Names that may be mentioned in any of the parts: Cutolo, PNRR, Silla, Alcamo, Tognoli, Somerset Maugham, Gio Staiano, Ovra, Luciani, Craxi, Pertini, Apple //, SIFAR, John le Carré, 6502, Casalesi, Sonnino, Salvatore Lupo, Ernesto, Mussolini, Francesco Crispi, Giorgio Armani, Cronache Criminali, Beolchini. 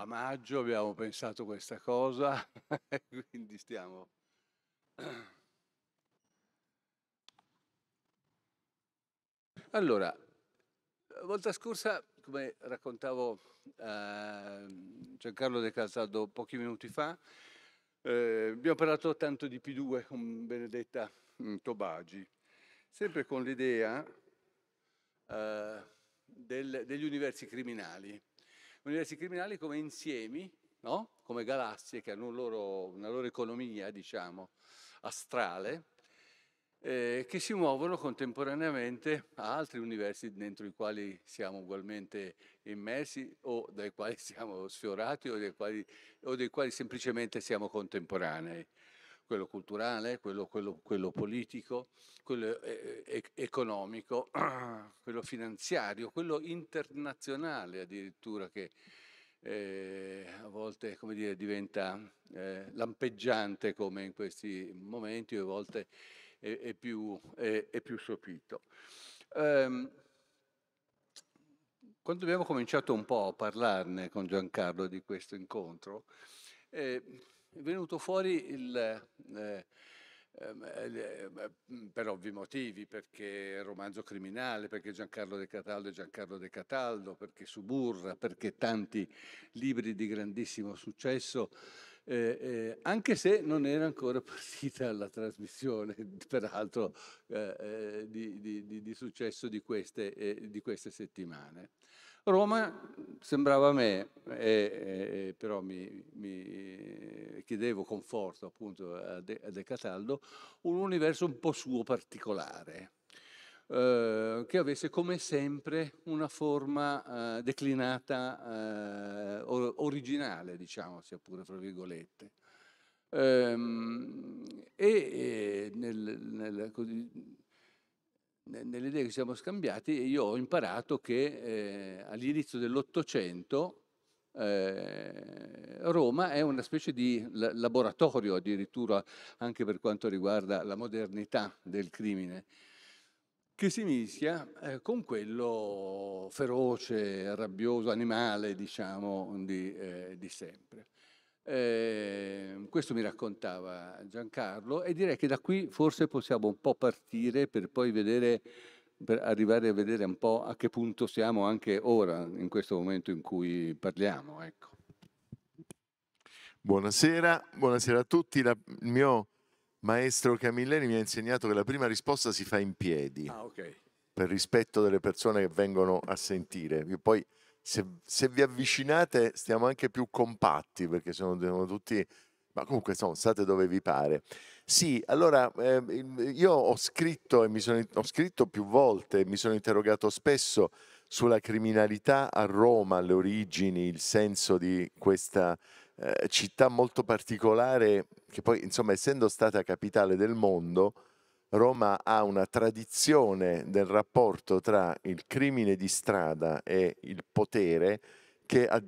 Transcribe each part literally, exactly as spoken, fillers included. a maggio abbiamo pensato questa cosa, quindi stiamo... Allora, la volta scorsa, come raccontavo a Giancarlo De Cataldo pochi minuti fa, eh, abbiamo parlato tanto di P due con Benedetta Tobagi, sempre con l'idea eh, degli universi criminali. Universi criminali come insiemi, no? Come galassie che hanno un loro, una loro economia, diciamo, astrale, Eh, che si muovono contemporaneamente a altri universi dentro i quali siamo ugualmente immersi o dai quali siamo sfiorati o dei quali, o dei quali semplicemente siamo contemporanei. Quello culturale, quello, quello, quello politico, quello eh, eh, economico, quello finanziario, quello internazionale addirittura che eh, a volte, come dire, diventa eh, lampeggiante come in questi momenti o a volte... E più, e, e più sopito. Um, quando abbiamo cominciato un po' a parlarne con Giancarlo di questo incontro, eh, è venuto fuori il, eh, eh, per ovvi motivi, perché Romanzo Criminale, perché Giancarlo De Cataldo e Giancarlo De Cataldo, perché Suburra, perché tanti libri di grandissimo successo. Eh, eh, anche se non era ancora partita la trasmissione, peraltro, eh, eh, di, di, di successo di queste, eh, di queste settimane. Roma sembrava a me, eh, eh, però mi, mi chiedevo conforto appunto a De, a De Cataldo, un universo un po' suo particolare, eh, che avesse come sempre una forma eh, declinata, eh, originale, diciamo, sia pure fra virgolette. Ehm, e nel, nel, nelle idee che siamo scambiati io ho imparato che eh, all'inizio dell'Ottocento eh, Roma è una specie di laboratorio addirittura anche per quanto riguarda la modernità del crimine, che si mischia eh, con quello feroce, rabbioso, animale, diciamo, di, eh, di sempre. Eh, questo mi raccontava Giancarlo e direi che da qui forse possiamo un po' partire per poi vedere, per arrivare a vedere un po' a che punto siamo anche ora, in questo momento in cui parliamo. Ecco. Buonasera, buonasera a tutti. La, il mio... Maestro Camilleri mi ha insegnato che la prima risposta si fa in piedi, ah, okay, per rispetto delle persone che vengono a sentire. E poi se, se vi avvicinate stiamo anche più compatti, perché sono, sono tutti... Ma comunque sono, state dove vi pare. Sì, allora eh, io ho scritto, e mi sono, ho scritto più volte, mi sono interrogato spesso sulla criminalità a Roma, le origini, il senso di questa... Eh, città molto particolare che poi, insomma, essendo stata capitale del mondo, Roma ha una tradizione del rapporto tra il crimine di strada e il potere che a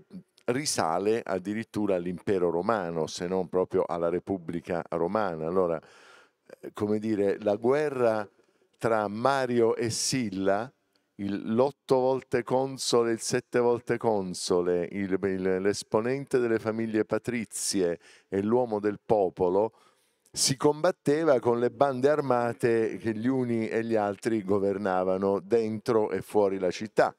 risale addirittura all'impero romano, se non proprio alla Repubblica Romana. Allora, eh, come dire, la guerra tra Mario e Silla, l'otto volte console, il sette volte console, l'esponente delle famiglie patrizie e l'uomo del popolo, si combatteva con le bande armate che gli uni e gli altri governavano dentro e fuori la città.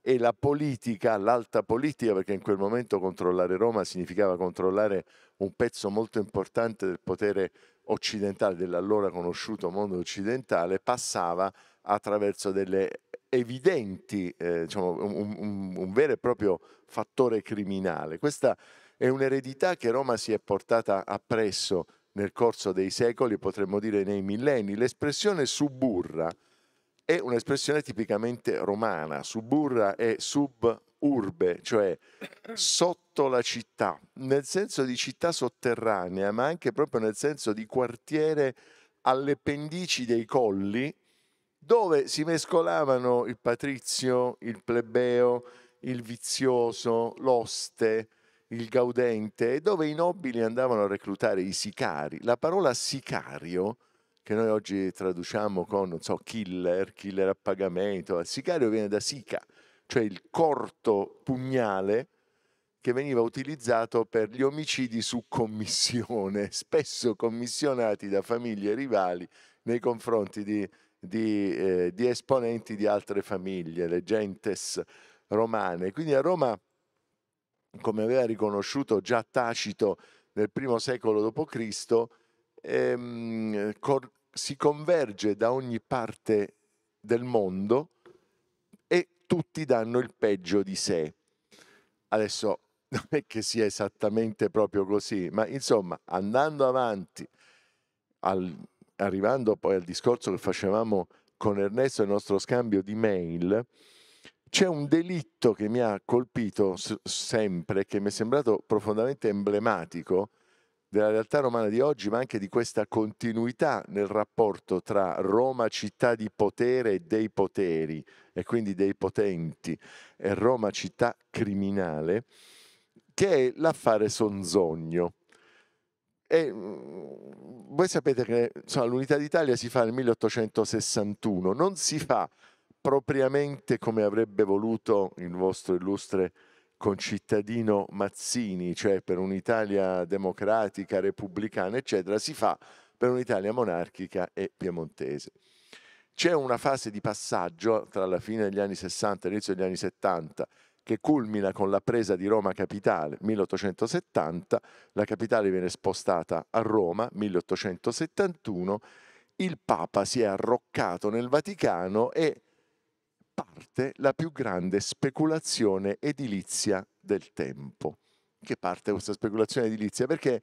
E la politica, l'alta politica, perché in quel momento controllare Roma significava controllare un pezzo molto importante del potere occidentale, dell'allora conosciuto mondo occidentale, passava attraverso delle evidenti, eh, diciamo, un, un, un vero e proprio fattore criminale. Questa è un'eredità che Roma si è portata appresso nel corso dei secoli, potremmo dire nei millenni. L'espressione suburra è un'espressione tipicamente romana. Suburra è suburbe, cioè sotto la città, nel senso di città sotterranea, ma anche proprio nel senso di quartiere alle pendici dei colli, dove si mescolavano il patrizio, il plebeo, il vizioso, l'oste, il gaudente, e dove i nobili andavano a reclutare i sicari. La parola sicario, che noi oggi traduciamo con, non so, killer, killer a pagamento, il sicario viene da sica, cioè il corto pugnale che veniva utilizzato per gli omicidi su commissione, spesso commissionati da famiglie rivali nei confronti di, di, eh, di esponenti di altre famiglie, le gentes romane. Quindi a Roma, come aveva riconosciuto già Tacito nel primo secolo dopo Cristo, ehm, si converge da ogni parte del mondo e tutti danno il peggio di sé. Adesso non è che sia esattamente proprio così, ma insomma, andando avanti, al, arrivando poi al discorso che facevamo con Ernesto nel nostro scambio di mail, c'è un delitto che mi ha colpito sempre, che mi è sembrato profondamente emblematico della realtà romana di oggi, ma anche di questa continuità nel rapporto tra Roma, città di potere e dei poteri, e quindi dei potenti, e Roma, città criminale, che è l'affare Sonzogno. E voi sapete che l'Unità d'Italia si fa nel milleottocentosessantuno, non si fa propriamente come avrebbe voluto il vostro illustre concittadino Mazzini, cioè per un'Italia democratica, repubblicana, eccetera, si fa per un'Italia monarchica e piemontese. C'è una fase di passaggio tra la fine degli anni sessanta e l'inizio degli anni settanta che culmina con la presa di Roma capitale, milleottocentosettanta, la capitale viene spostata a Roma, milleottocentosettantuno, il Papa si è arroccato nel Vaticano e parte la più grande speculazione edilizia del tempo. Che parte questa speculazione edilizia? Perché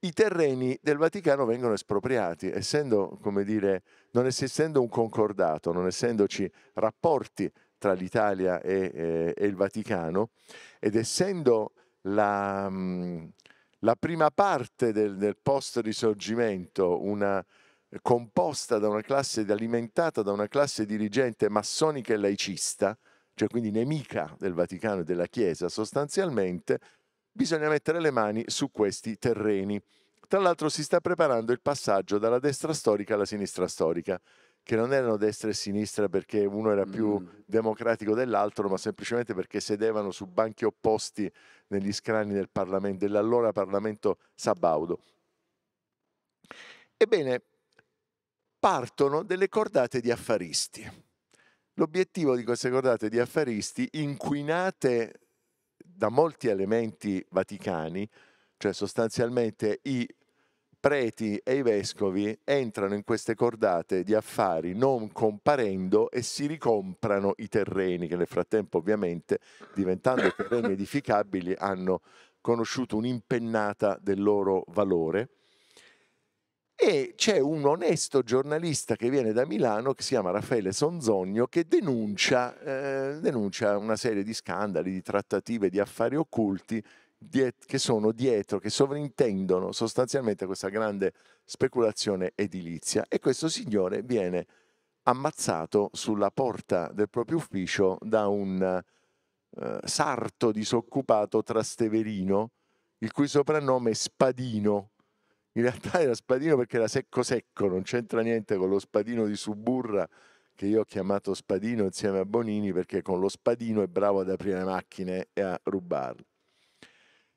i terreni del Vaticano vengono espropriati, essendo, come dire, non essendo un concordato, non essendoci rapporti tra l'Italia e, eh, e il Vaticano, ed essendo la, la prima parte del, del post-risorgimento una composta da una classe, alimentata da una classe dirigente massonica e laicista, cioè quindi nemica del Vaticano e della Chiesa sostanzialmente, bisogna mettere le mani su questi terreni. Tra l'altro si sta preparando il passaggio dalla destra storica alla sinistra storica, che non erano destra e sinistra perché uno era più mm. democratico dell'altro, ma semplicemente perché sedevano su banchi opposti negli scrani del Parlamento, dell'allora Parlamento sabaudo. Ebbene, partono delle cordate di affaristi. L'obiettivo di queste cordate di affaristi, inquinate da molti elementi vaticani, cioè sostanzialmente i preti e i vescovi entrano in queste cordate di affari non comparendo e si ricomprano i terreni, che nel frattempo ovviamente, diventando terreni edificabili, hanno conosciuto un'impennata del loro valore. E c'è un onesto giornalista che viene da Milano, che si chiama Raffaele Sonzogno, che denuncia, eh, denuncia una serie di scandali, di trattative, di affari occulti che sono dietro, che sovrintendono sostanzialmente questa grande speculazione edilizia. E questo signore viene ammazzato sulla porta del proprio ufficio da un eh, sarto disoccupato trasteverino, il cui soprannome è Spadino. In realtà era Spadino perché era secco secco, non c'entra niente con lo Spadino di Suburra, che io ho chiamato Spadino insieme a Bonini, perché con lo Spadino è bravo ad aprire le macchine e a rubarle.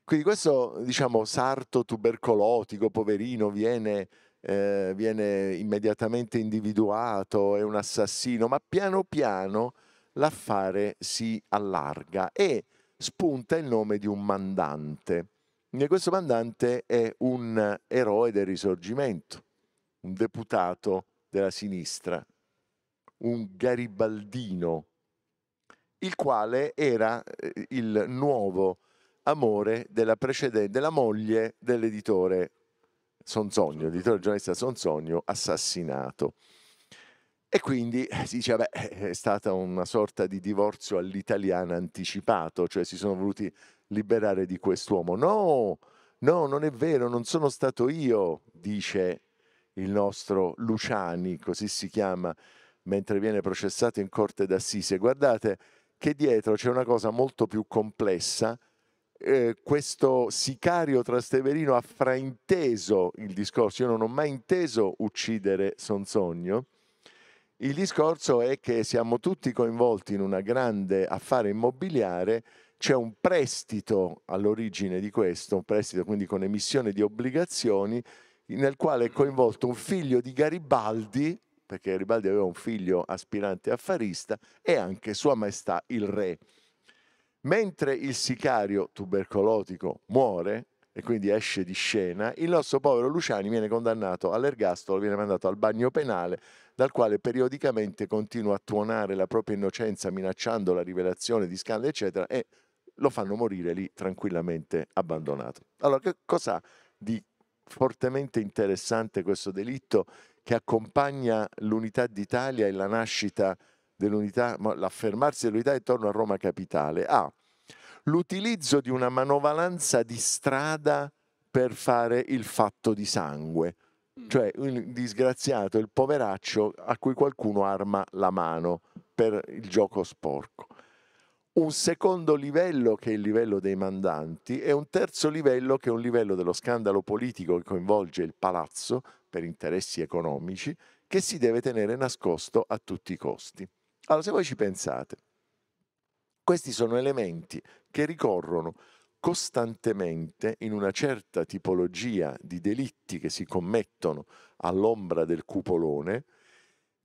Quindi questo, diciamo, sarto tubercolotico, poverino, viene, eh, viene immediatamente individuato, è un assassino, ma piano piano l'affare si allarga e spunta il nome di un mandante. Questo mandante è un eroe del risorgimento, un deputato della sinistra, un garibaldino, il quale era il nuovo amore della, della moglie dell'editore Sonzogno, l'editore giornalista Sonzogno assassinato. E quindi si dice, beh, è stata una sorta di divorzio all'italiana anticipato, cioè si sono voluti liberare di quest'uomo. No, no, non è vero, non sono stato io, dice il nostro Luciani, così si chiama, mentre viene processato in corte d'assise. Guardate che dietro c'è una cosa molto più complessa. Eh, questo sicario trasteverino ha frainteso il discorso. Io non ho mai inteso uccidere Sonzogno. Il discorso è che siamo tutti coinvolti in un grande affare immobiliare C'è un prestito all'origine di questo, un prestito quindi con emissione di obbligazioni, nel quale è coinvolto un figlio di Garibaldi, perché Garibaldi aveva un figlio aspirante affarista, e anche Sua Maestà il Re. Mentre il sicario tubercolotico muore e quindi esce di scena, il nostro povero Luciani viene condannato all'ergastolo, viene mandato al bagno penale, dal quale periodicamente continua a tuonare la propria innocenza minacciando la rivelazione di scandali, eccetera, e lo fanno morire lì tranquillamente abbandonato. Allora, che cos'ha di fortemente interessante questo delitto che accompagna l'unità d'Italia e la nascita dell'unità, l'affermarsi dell'unità intorno a Roma capitale? Ah, l'utilizzo di una manovalanza di strada per fare il fatto di sangue, cioè il disgraziato, il poveraccio a cui qualcuno arma la mano per il gioco sporco. Un secondo livello che è il livello dei mandanti e un terzo livello che è un livello dello scandalo politico che coinvolge il palazzo per interessi economici che si deve tenere nascosto a tutti i costi. Allora, se voi ci pensate, questi sono elementi che ricorrono costantemente in una certa tipologia di delitti che si commettono all'ombra del cupolone.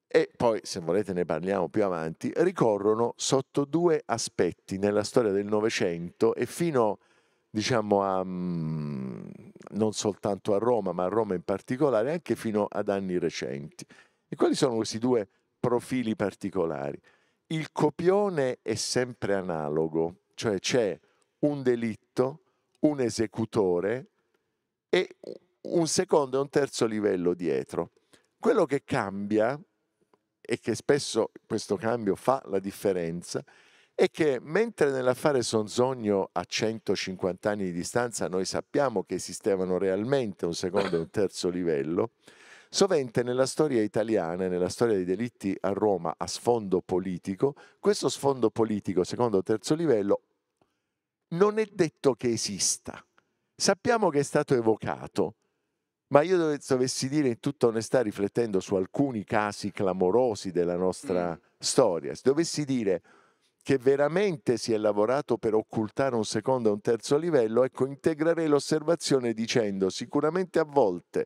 E poi, se volete, ne parliamo più avanti, ricorrono sotto due aspetti nella storia del Novecento e fino, diciamo, a, non soltanto a Roma, ma a Roma in particolare, anche fino ad anni recenti. E quali sono questi due profili particolari? Il copione è sempre analogo, cioè c'è un delitto, un esecutore e un secondo e un terzo livello dietro. Quello che cambia, e che spesso questo cambio fa la differenza, è che mentre nell'affare Sonzogno a centocinquanta anni di distanza noi sappiamo che esistevano realmente un secondo e un terzo livello, sovente nella storia italiana e nella storia dei delitti a Roma a sfondo politico, questo sfondo politico secondo o terzo livello non è detto che esista. Sappiamo che è stato evocato, ma io dovessi dire in tutta onestà, riflettendo su alcuni casi clamorosi della nostra mm. storia, se dovessi dire che veramente si è lavorato per occultare un secondo e un terzo livello, ecco, integrerei l'osservazione dicendo sicuramente a volte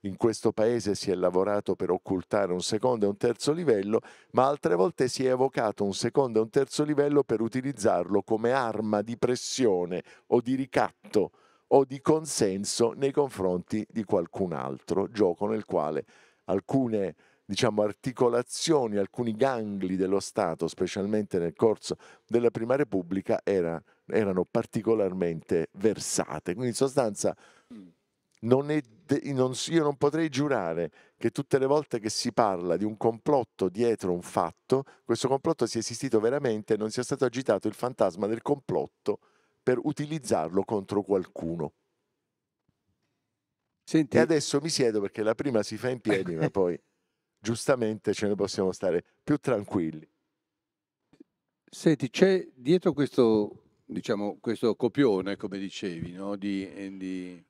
in questo paese si è lavorato per occultare un secondo e un terzo livello, ma altre volte si è evocato un secondo e un terzo livello per utilizzarlo come arma di pressione o di ricatto o di consenso nei confronti di qualcun altro, gioco nel quale alcune, diciamo, articolazioni, alcuni gangli dello Stato, specialmente nel corso della Prima Repubblica, era, erano particolarmente versate. Quindi in sostanza non è de- non, io non potrei giurare che tutte le volte che si parla di un complotto dietro un fatto, questo complotto sia esistito veramente e non sia stato agitato il fantasma del complotto per utilizzarlo contro qualcuno. Senti, e adesso mi siedo perché la prima si fa in piedi, ma poi giustamente ce ne possiamo stare più tranquilli. Senti, c'è dietro questo, diciamo, questo copione, come dicevi, no? di, di,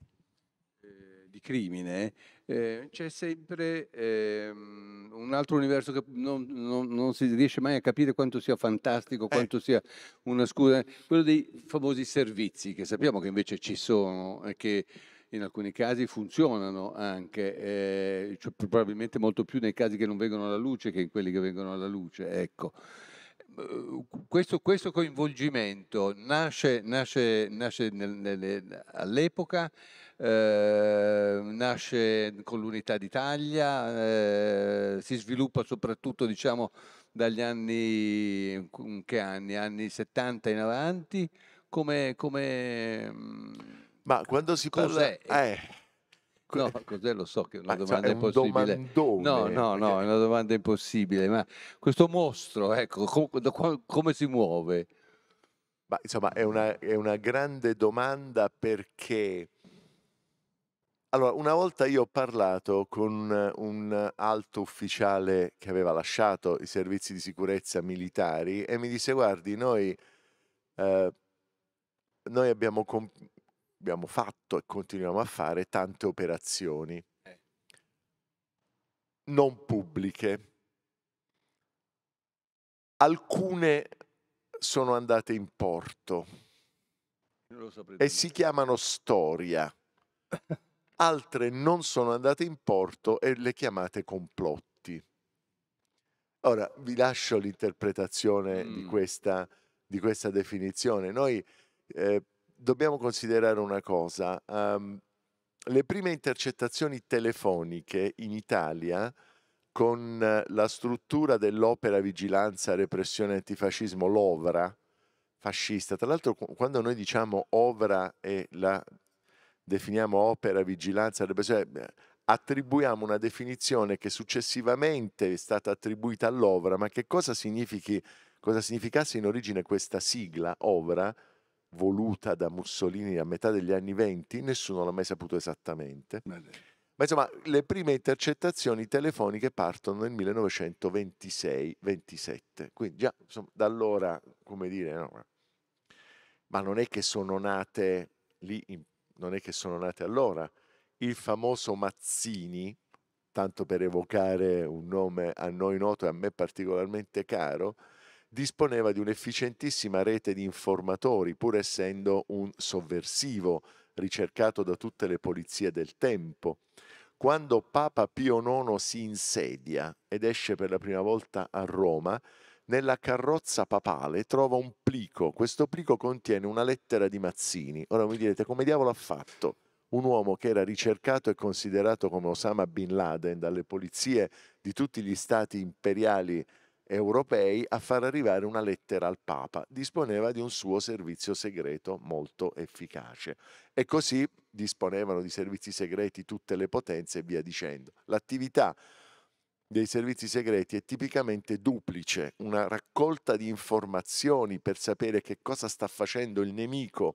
eh, di crimine, eh, c'è sempre eh, un altro universo che non, non, non si riesce mai a capire quanto sia fantastico, quanto eh. sia una scusa, quello dei famosi servizi che sappiamo che invece ci sono e che in alcuni casi funzionano anche, eh, cioè probabilmente molto più nei casi che non vengono alla luce che in quelli che vengono alla luce. Ecco, questo, questo coinvolgimento nasce, nasce, nasce nel, nel, all'epoca, eh, nasce con l'Unità d'Italia, eh, si sviluppa soprattutto, diciamo, dagli anni, che anni? anni settanta in avanti, come... come Ma quando si parla... Eh, no, cos'è, lo so che è una domanda impossibile. No, no, no, è una domanda impossibile, ma questo mostro, ecco, com come si muove? Ma insomma, è una, è una grande domanda perché... Allora, una volta io ho parlato con un alto ufficiale che aveva lasciato i servizi di sicurezza militari e mi disse, guardi, noi, eh, noi abbiamo... abbiamo fatto e continuiamo a fare tante operazioni non pubbliche, alcune sono andate in porto e si chiamano storia. Altre non sono andate in porto e le chiamate complotti. Ora, vi lascio l'interpretazione mm. di, questa, di questa definizione. Noi eh, dobbiamo considerare una cosa. Um, le prime intercettazioni telefoniche in Italia, con la struttura dell'opera vigilanza, repressione, antifascismo, l'Ovra, fascista. Tra l'altro, quando noi diciamo Ovra e la definiamo opera, vigilanza, repressione, attribuiamo una definizione che successivamente è stata attribuita all'Ovra, ma che cosa significhi, cosa significasse in origine questa sigla, Ovra, voluta da Mussolini a metà degli anni venti, nessuno l'ha mai saputo esattamente. Bene. Ma insomma, le prime intercettazioni telefoniche partono nel millenovecentoventisei ventisette, quindi già insomma, da allora, come dire, no, ma non è che sono nate lì, non è che sono nate allora. Il famoso Mazzini, tanto per evocare un nome a noi noto e a me particolarmente caro, disponeva di un'efficientissima rete di informatori, pur essendo un sovversivo, ricercato da tutte le polizie del tempo. Quando Papa Pio nono si insedia ed esce per la prima volta a Roma, nella carrozza papale trova un plico. Questo plico contiene una lettera di Mazzini. Ora mi direte, come diavolo ha fatto un uomo che era ricercato e considerato come Osama Bin Laden dalle polizie di tutti gli stati imperiali europei a far arrivare una lettera al Papa? Disponeva di un suo servizio segreto molto efficace e così disponevano di servizi segreti tutte le potenze e via dicendo. L'attività dei servizi segreti è tipicamente duplice: una raccolta di informazioni per sapere che cosa sta facendo il nemico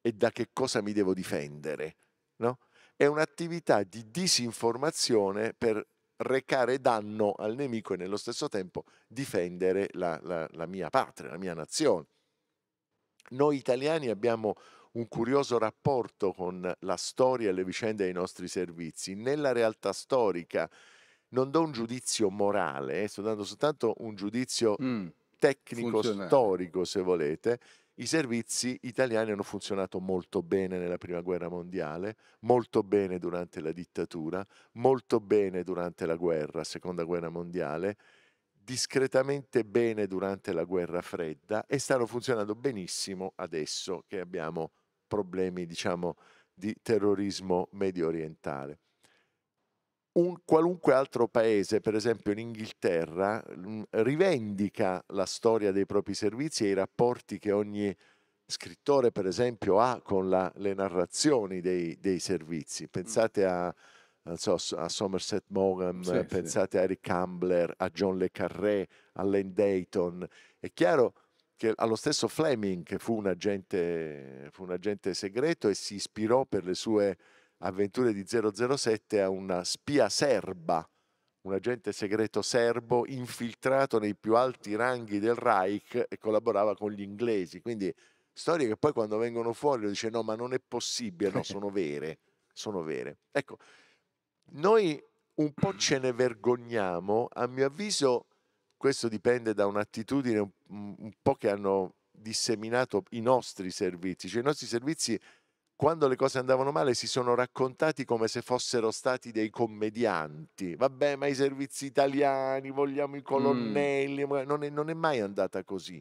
e da che cosa mi devo difendere, no? È un'attività di disinformazione per recare danno al nemico e nello stesso tempo difendere la, la, la mia patria, la mia nazione. Noi italiani abbiamo un curioso rapporto con la storia e le vicende dei nostri servizi. Nella realtà storica non do un giudizio morale, eh, sto dando soltanto un giudizio mm, tecnico-storico, se volete. I servizi italiani hanno funzionato molto bene nella Prima Guerra Mondiale, molto bene durante la dittatura, molto bene durante la guerra, Seconda Guerra Mondiale, discretamente bene durante la Guerra Fredda e stanno funzionando benissimo adesso che abbiamo problemi, diciamo, di terrorismo medio orientale. Un qualunque altro paese, per esempio in Inghilterra, rivendica la storia dei propri servizi e i rapporti che ogni scrittore, per esempio, ha con la, le narrazioni dei, dei servizi. Pensate a, non so, a Somerset Maugham, sì, pensate sì. a Eric Ambler, a John le Carré, a Len Dayton. È chiaro che allo stesso Fleming, che fu un agente, fu un agente segreto e si ispirò per le sue avventure di zero zero sette a una spia serba, un agente segreto serbo infiltrato nei più alti ranghi del Reich e collaborava con gli inglesi. Quindi storie che poi quando vengono fuori dice no, ma non è possibile, no, sono vere, sono vere. Ecco, noi un po' ce ne vergogniamo, a mio avviso. Questo dipende da un'attitudine un, un po' che hanno disseminato i nostri servizi, cioè i nostri servizi, quando le cose andavano male, si sono raccontati come se fossero stati dei commedianti. Vabbè, ma i servizi italiani, vogliamo i colonnelli. Mm. Non, è, non è mai andata così.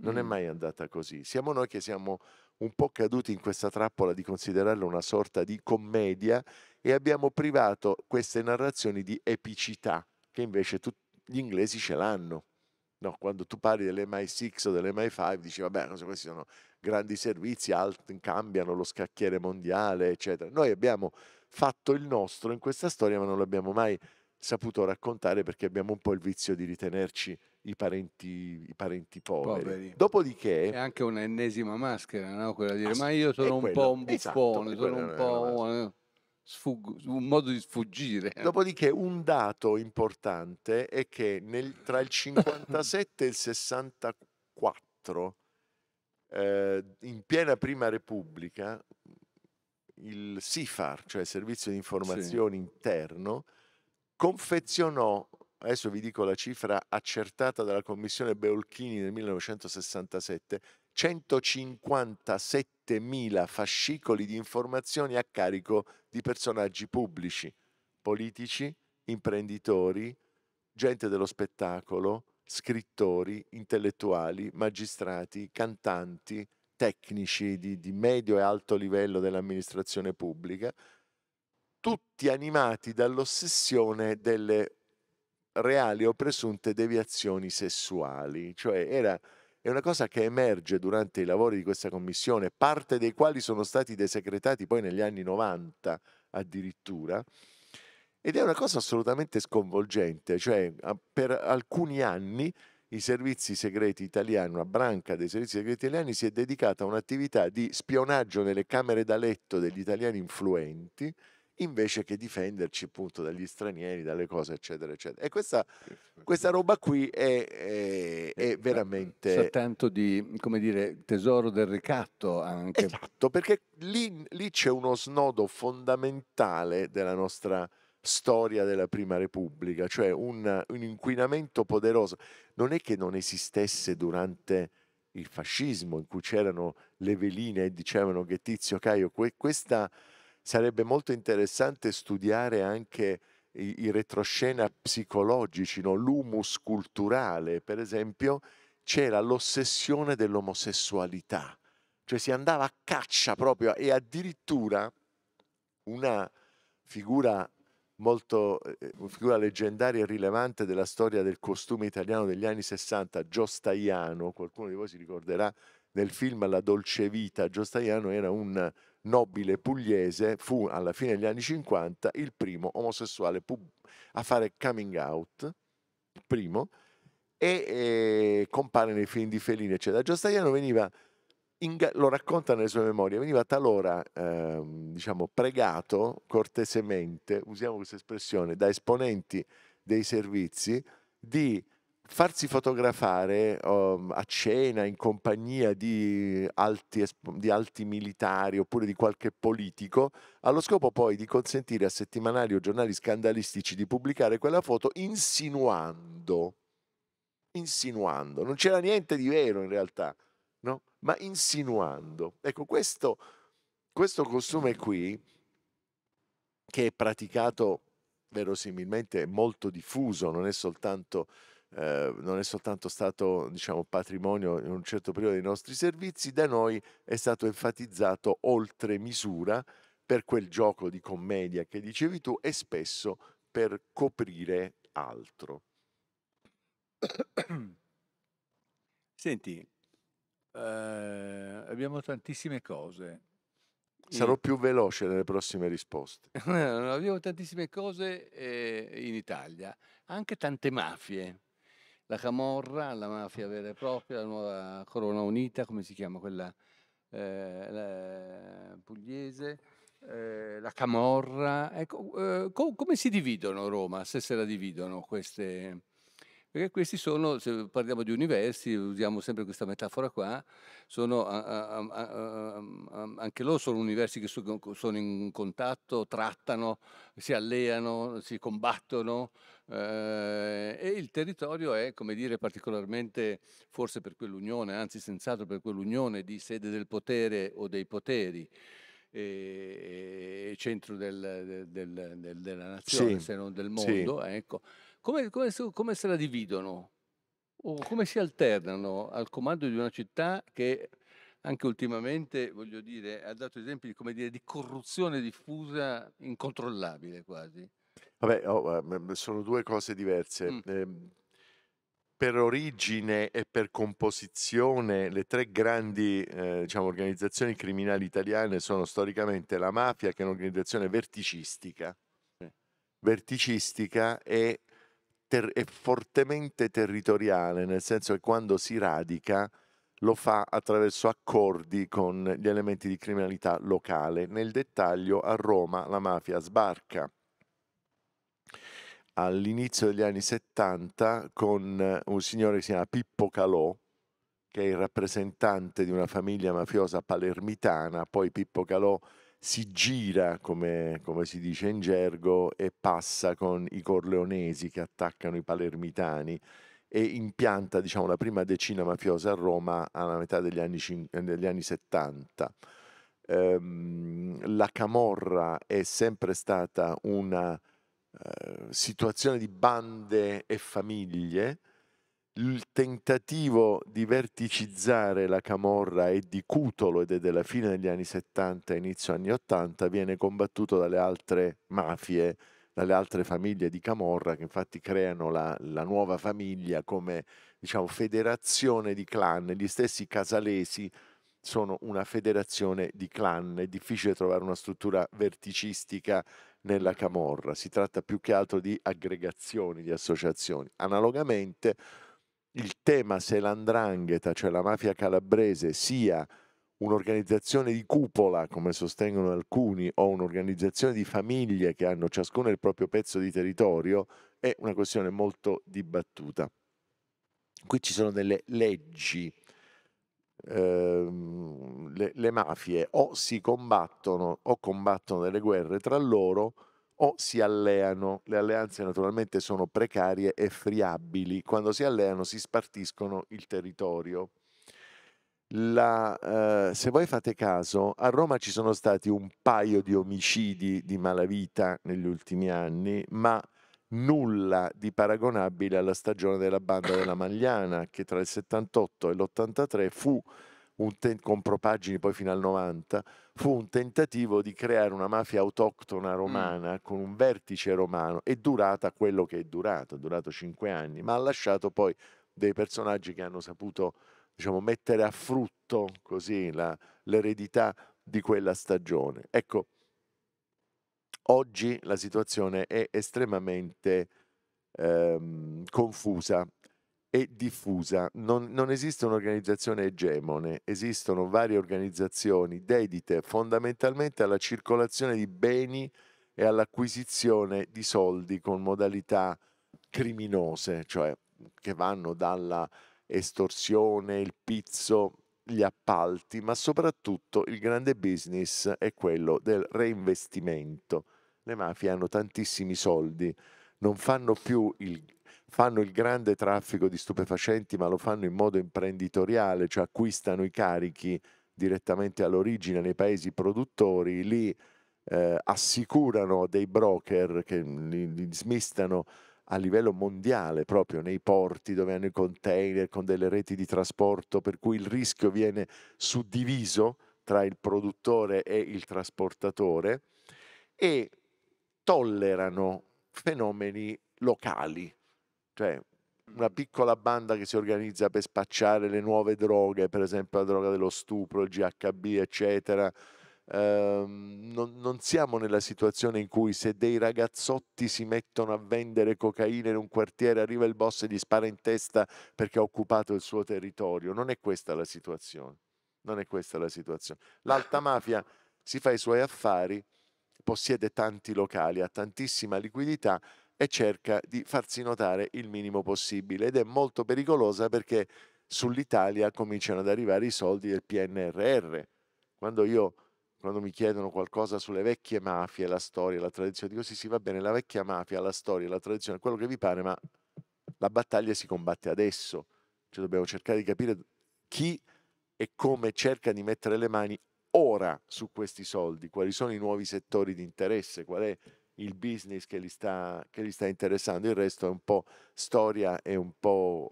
Non mm. è mai andata così. Siamo noi che siamo un po' caduti in questa trappola di considerarla una sorta di commedia e abbiamo privato queste narrazioni di epicità, che invece tu, gli inglesi ce l'hanno. No, quando tu parli dell'M I sei o dell'M I cinque dici vabbè, questi sono grandi servizi, alt, cambiano lo scacchiere mondiale, eccetera. Noi abbiamo fatto il nostro in questa storia, ma non l'abbiamo mai saputo raccontare perché abbiamo un po' il vizio di ritenerci i parenti, i parenti poveri. poveri. Dopodiché è anche un'ennesima maschera, no? Quella di dire, ma io sono un quello, po' un buffone, esatto, sono un po' Sfug un modo di sfuggire. Dopodiché un dato importante è che nel, tra il cinquantasette e il sessantaquattro, eh, in piena Prima Repubblica, il SIFAR, cioè il Servizio di Informazione sì. Interno, confezionò adesso vi dico la cifra accertata dalla commissione Beolchini nel millenovecentosessantasette, centocinquantasettemila fascicoli di informazioni a carico di personaggi pubblici, politici, imprenditori, gente dello spettacolo, scrittori, intellettuali, magistrati, cantanti, tecnici di, di medio e alto livello dell'amministrazione pubblica, tutti animati dall'ossessione delle reali o presunte deviazioni sessuali. Cioè era... È una cosa che emerge durante i lavori di questa commissione, parte dei quali sono stati desecretati poi negli anni novanta addirittura, ed è una cosa assolutamente sconvolgente. Cioè, per alcuni anni i servizi segreti italiani, una branca dei servizi segreti italiani, si è dedicata a un'attività di spionaggio nelle camere da letto degli italiani influenti, invece che difenderci appunto dagli stranieri, dalle cose eccetera eccetera. E questa, questa roba qui è, è, è veramente... Sa tanto di, come dire, tesoro del ricatto anche. Esatto, perché lì, lì c'è uno snodo fondamentale della nostra storia della Prima Repubblica, cioè un, un inquinamento poderoso. Non è che non esistesse durante il fascismo, in cui c'erano le veline e dicevano che Tizio Caio, que, questa... Sarebbe molto interessante studiare anche i, i retroscena psicologici, no? L'humus culturale. Per esempio, c'era l'ossessione dell'omosessualità, cioè si andava a caccia proprio, e addirittura una figura molto una figura leggendaria e rilevante della storia del costume italiano degli anni sessanta, Gio Staiano, qualcuno di voi si ricorderà nel film La Dolce Vita. Gio Staiano era un nobile pugliese, fu alla fine degli anni cinquanta il primo omosessuale a fare coming out, il primo, e, e compare nei film di Fellini eccetera. Gio Staiano veniva, lo racconta nelle sue memorie, veniva talora eh, diciamo pregato cortesemente, usiamo questa espressione, da esponenti dei servizi di farsi fotografare um, a cena in compagnia di alti, di alti militari oppure di qualche politico, allo scopo poi di consentire a settimanali o giornali scandalistici di pubblicare quella foto insinuando, insinuando, non c'era niente di vero in realtà, no? Ma insinuando. Ecco, questo, questo costume qui, che è praticato verosimilmente, è molto diffuso, non è soltanto... Eh, non è soltanto stato, diciamo, patrimonio in un certo periodo dei nostri servizi, da noi è stato enfatizzato oltre misura per quel gioco di commedia che dicevi tu e spesso per coprire altro. Senti, eh, abbiamo tantissime cose. Sarò più veloce nelle prossime risposte. Abbiamo tantissime cose eh, in Italia, anche tante mafie. La camorra, la mafia vera e propria, la nuova Corona Unita, come si chiama quella eh, la pugliese, eh, la camorra. Ecco, eh, co come si dividono Roma, se se la dividono queste? Perché questi sono, se parliamo di universi, usiamo sempre questa metafora qua, sono, a, a, a, a, anche loro sono universi che so, sono in contatto, trattano, si alleano, si combattono. Eh, e il territorio è, come dire, particolarmente, forse per quell'unione, anzi senz'altro per quell'unione di sede del potere o dei poteri e, e centro del, del, del, della nazione, sì, se non del mondo, sì. Ecco, come, come, come se la dividono o come si alternano al comando di una città che anche ultimamente, voglio dire, ha dato esempi, come dire, di corruzione diffusa incontrollabile quasi. Vabbè, oh, sono due cose diverse. Mm. Eh, per origine e per composizione, le tre grandi eh, diciamo, organizzazioni criminali italiane sono storicamente la mafia, che è un'organizzazione verticistica, mm. verticistica e, e fortemente territoriale, nel senso che quando si radica lo fa attraverso accordi con gli elementi di criminalità locale. Nel dettaglio, a Roma la mafia sbarca all'inizio degli anni settanta con un signore che si chiama Pippo Calò, che è il rappresentante di una famiglia mafiosa palermitana. Poi Pippo Calò si gira, come, come si dice in gergo, e passa con i corleonesi che attaccano i palermitani e impianta, diciamo, la prima decina mafiosa a Roma alla metà degli anni, degli anni settanta. Ehm, la camorra è sempre stata una eh, situazione di bande e famiglie. Il tentativo di verticizzare la camorra è di Cutolo ed è della fine degli anni settanta, inizio anni ottanta, viene combattuto dalle altre mafie, dalle altre famiglie di camorra, che infatti creano la, la nuova famiglia come, diciamo, federazione di clan. Gli stessi Casalesi sono una federazione di clan. È difficile trovare una struttura verticistica nella camorra, si tratta più che altro di aggregazioni, di associazioni. Analogamente, il tema se l'andrangheta, cioè la mafia calabrese, sia un'organizzazione di cupola, come sostengono alcuni, o un'organizzazione di famiglie che hanno ciascuno il proprio pezzo di territorio, è una questione molto dibattuta. Qui ci sono delle leggi. Eh, le, le mafie o si combattono o combattono delle guerre tra loro, o si alleano. Le alleanze naturalmente sono precarie e friabili. Quando si alleano si spartiscono il territorio. La, eh, se voi fate caso, a Roma ci sono stati un paio di omicidi di malavita negli ultimi anni, ma nulla di paragonabile alla stagione della Banda della Magliana, che tra il settantotto e l'ottantatré fu un con propaggini poi fino al novanta, fu un tentativo di creare una mafia autoctona romana mm. con un vertice romano. È durata quello che è durato, è durato cinque anni, ma ha lasciato poi dei personaggi che hanno saputo, diciamo, mettere a frutto così l'eredità di quella stagione. Ecco, oggi la situazione è estremamente ehm, confusa e diffusa. Non, non esiste un'organizzazione egemone, esistono varie organizzazioni dedite fondamentalmente alla circolazione di beni e all'acquisizione di soldi con modalità criminose, cioè che vanno dalla estorsione, il pizzo, gli appalti, ma soprattutto il grande business è quello del reinvestimento. Le mafie hanno tantissimi soldi, non fanno più il fanno il grande traffico di stupefacenti, ma lo fanno in modo imprenditoriale, cioè acquistano i carichi direttamente all'origine nei paesi produttori, li eh, assicurano dei broker che li, li smistano a livello mondiale, proprio nei porti dove hanno i container con delle reti di trasporto, per cui il rischio viene suddiviso tra il produttore e il trasportatore, e tollerano fenomeni locali. Cioè una piccola banda che si organizza per spacciare le nuove droghe, per esempio la droga dello stupro, il G H B, eccetera. Ehm, non, non siamo nella situazione in cui, se dei ragazzotti si mettono a vendere cocaina in un quartiere, arriva il boss e gli spara in testa perché ha occupato il suo territorio. Non è questa la situazione. Non è questa la situazione. L'alta mafia si fa i suoi affari, possiede tanti locali, ha tantissima liquidità e cerca di farsi notare il minimo possibile, ed è molto pericolosa perché sull'Italia cominciano ad arrivare i soldi del P N R R. Quando io quando mi chiedono qualcosa sulle vecchie mafie, la storia, la tradizione, dico sì sì, va bene, la vecchia mafia, la storia, la tradizione, quello che vi pare, ma la battaglia si combatte adesso. Cioè dobbiamo cercare di capire chi e come cerca di mettere le mani ora su questi soldi, quali sono i nuovi settori di interesse, qual è il business che li sta, che li sta interessando. Il resto è un po' storia e un po',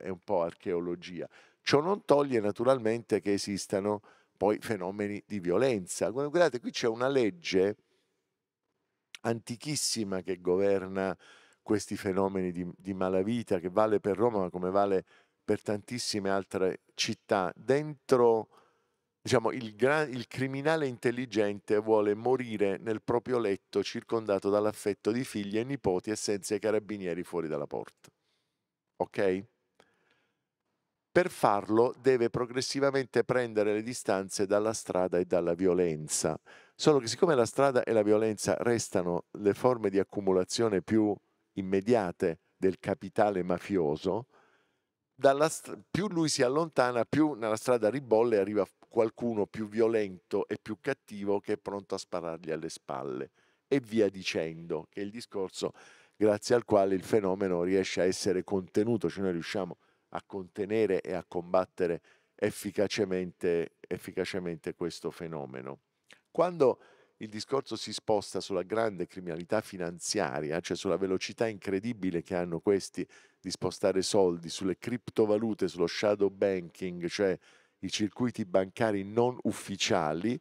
è un po' archeologia. Ciò non toglie naturalmente che esistano poi fenomeni di violenza. Guardate, qui c'è una legge antichissima che governa questi fenomeni di, di malavita, che vale per Roma ma come vale per tantissime altre città. Dentro, diciamo, il, gran, il criminale intelligente vuole morire nel proprio letto circondato dall'affetto di figli e nipoti e senza i carabinieri fuori dalla porta. Ok? Per farlo deve progressivamente prendere le distanze dalla strada e dalla violenza. Solo che, siccome la strada e la violenza restano le forme di accumulazione più immediate del capitale mafioso, dalla più lui si allontana, più nella strada ribolle e arriva qualcuno più violento e più cattivo che è pronto a sparargli alle spalle, e via dicendo, che è il discorso grazie al quale il fenomeno riesce a essere contenuto, cioè noi riusciamo a contenere e a combattere efficacemente, efficacemente questo fenomeno. Quando il discorso si sposta sulla grande criminalità finanziaria, cioè sulla velocità incredibile che hanno questi di spostare soldi, sulle criptovalute, sullo shadow banking, cioè i circuiti bancari non ufficiali,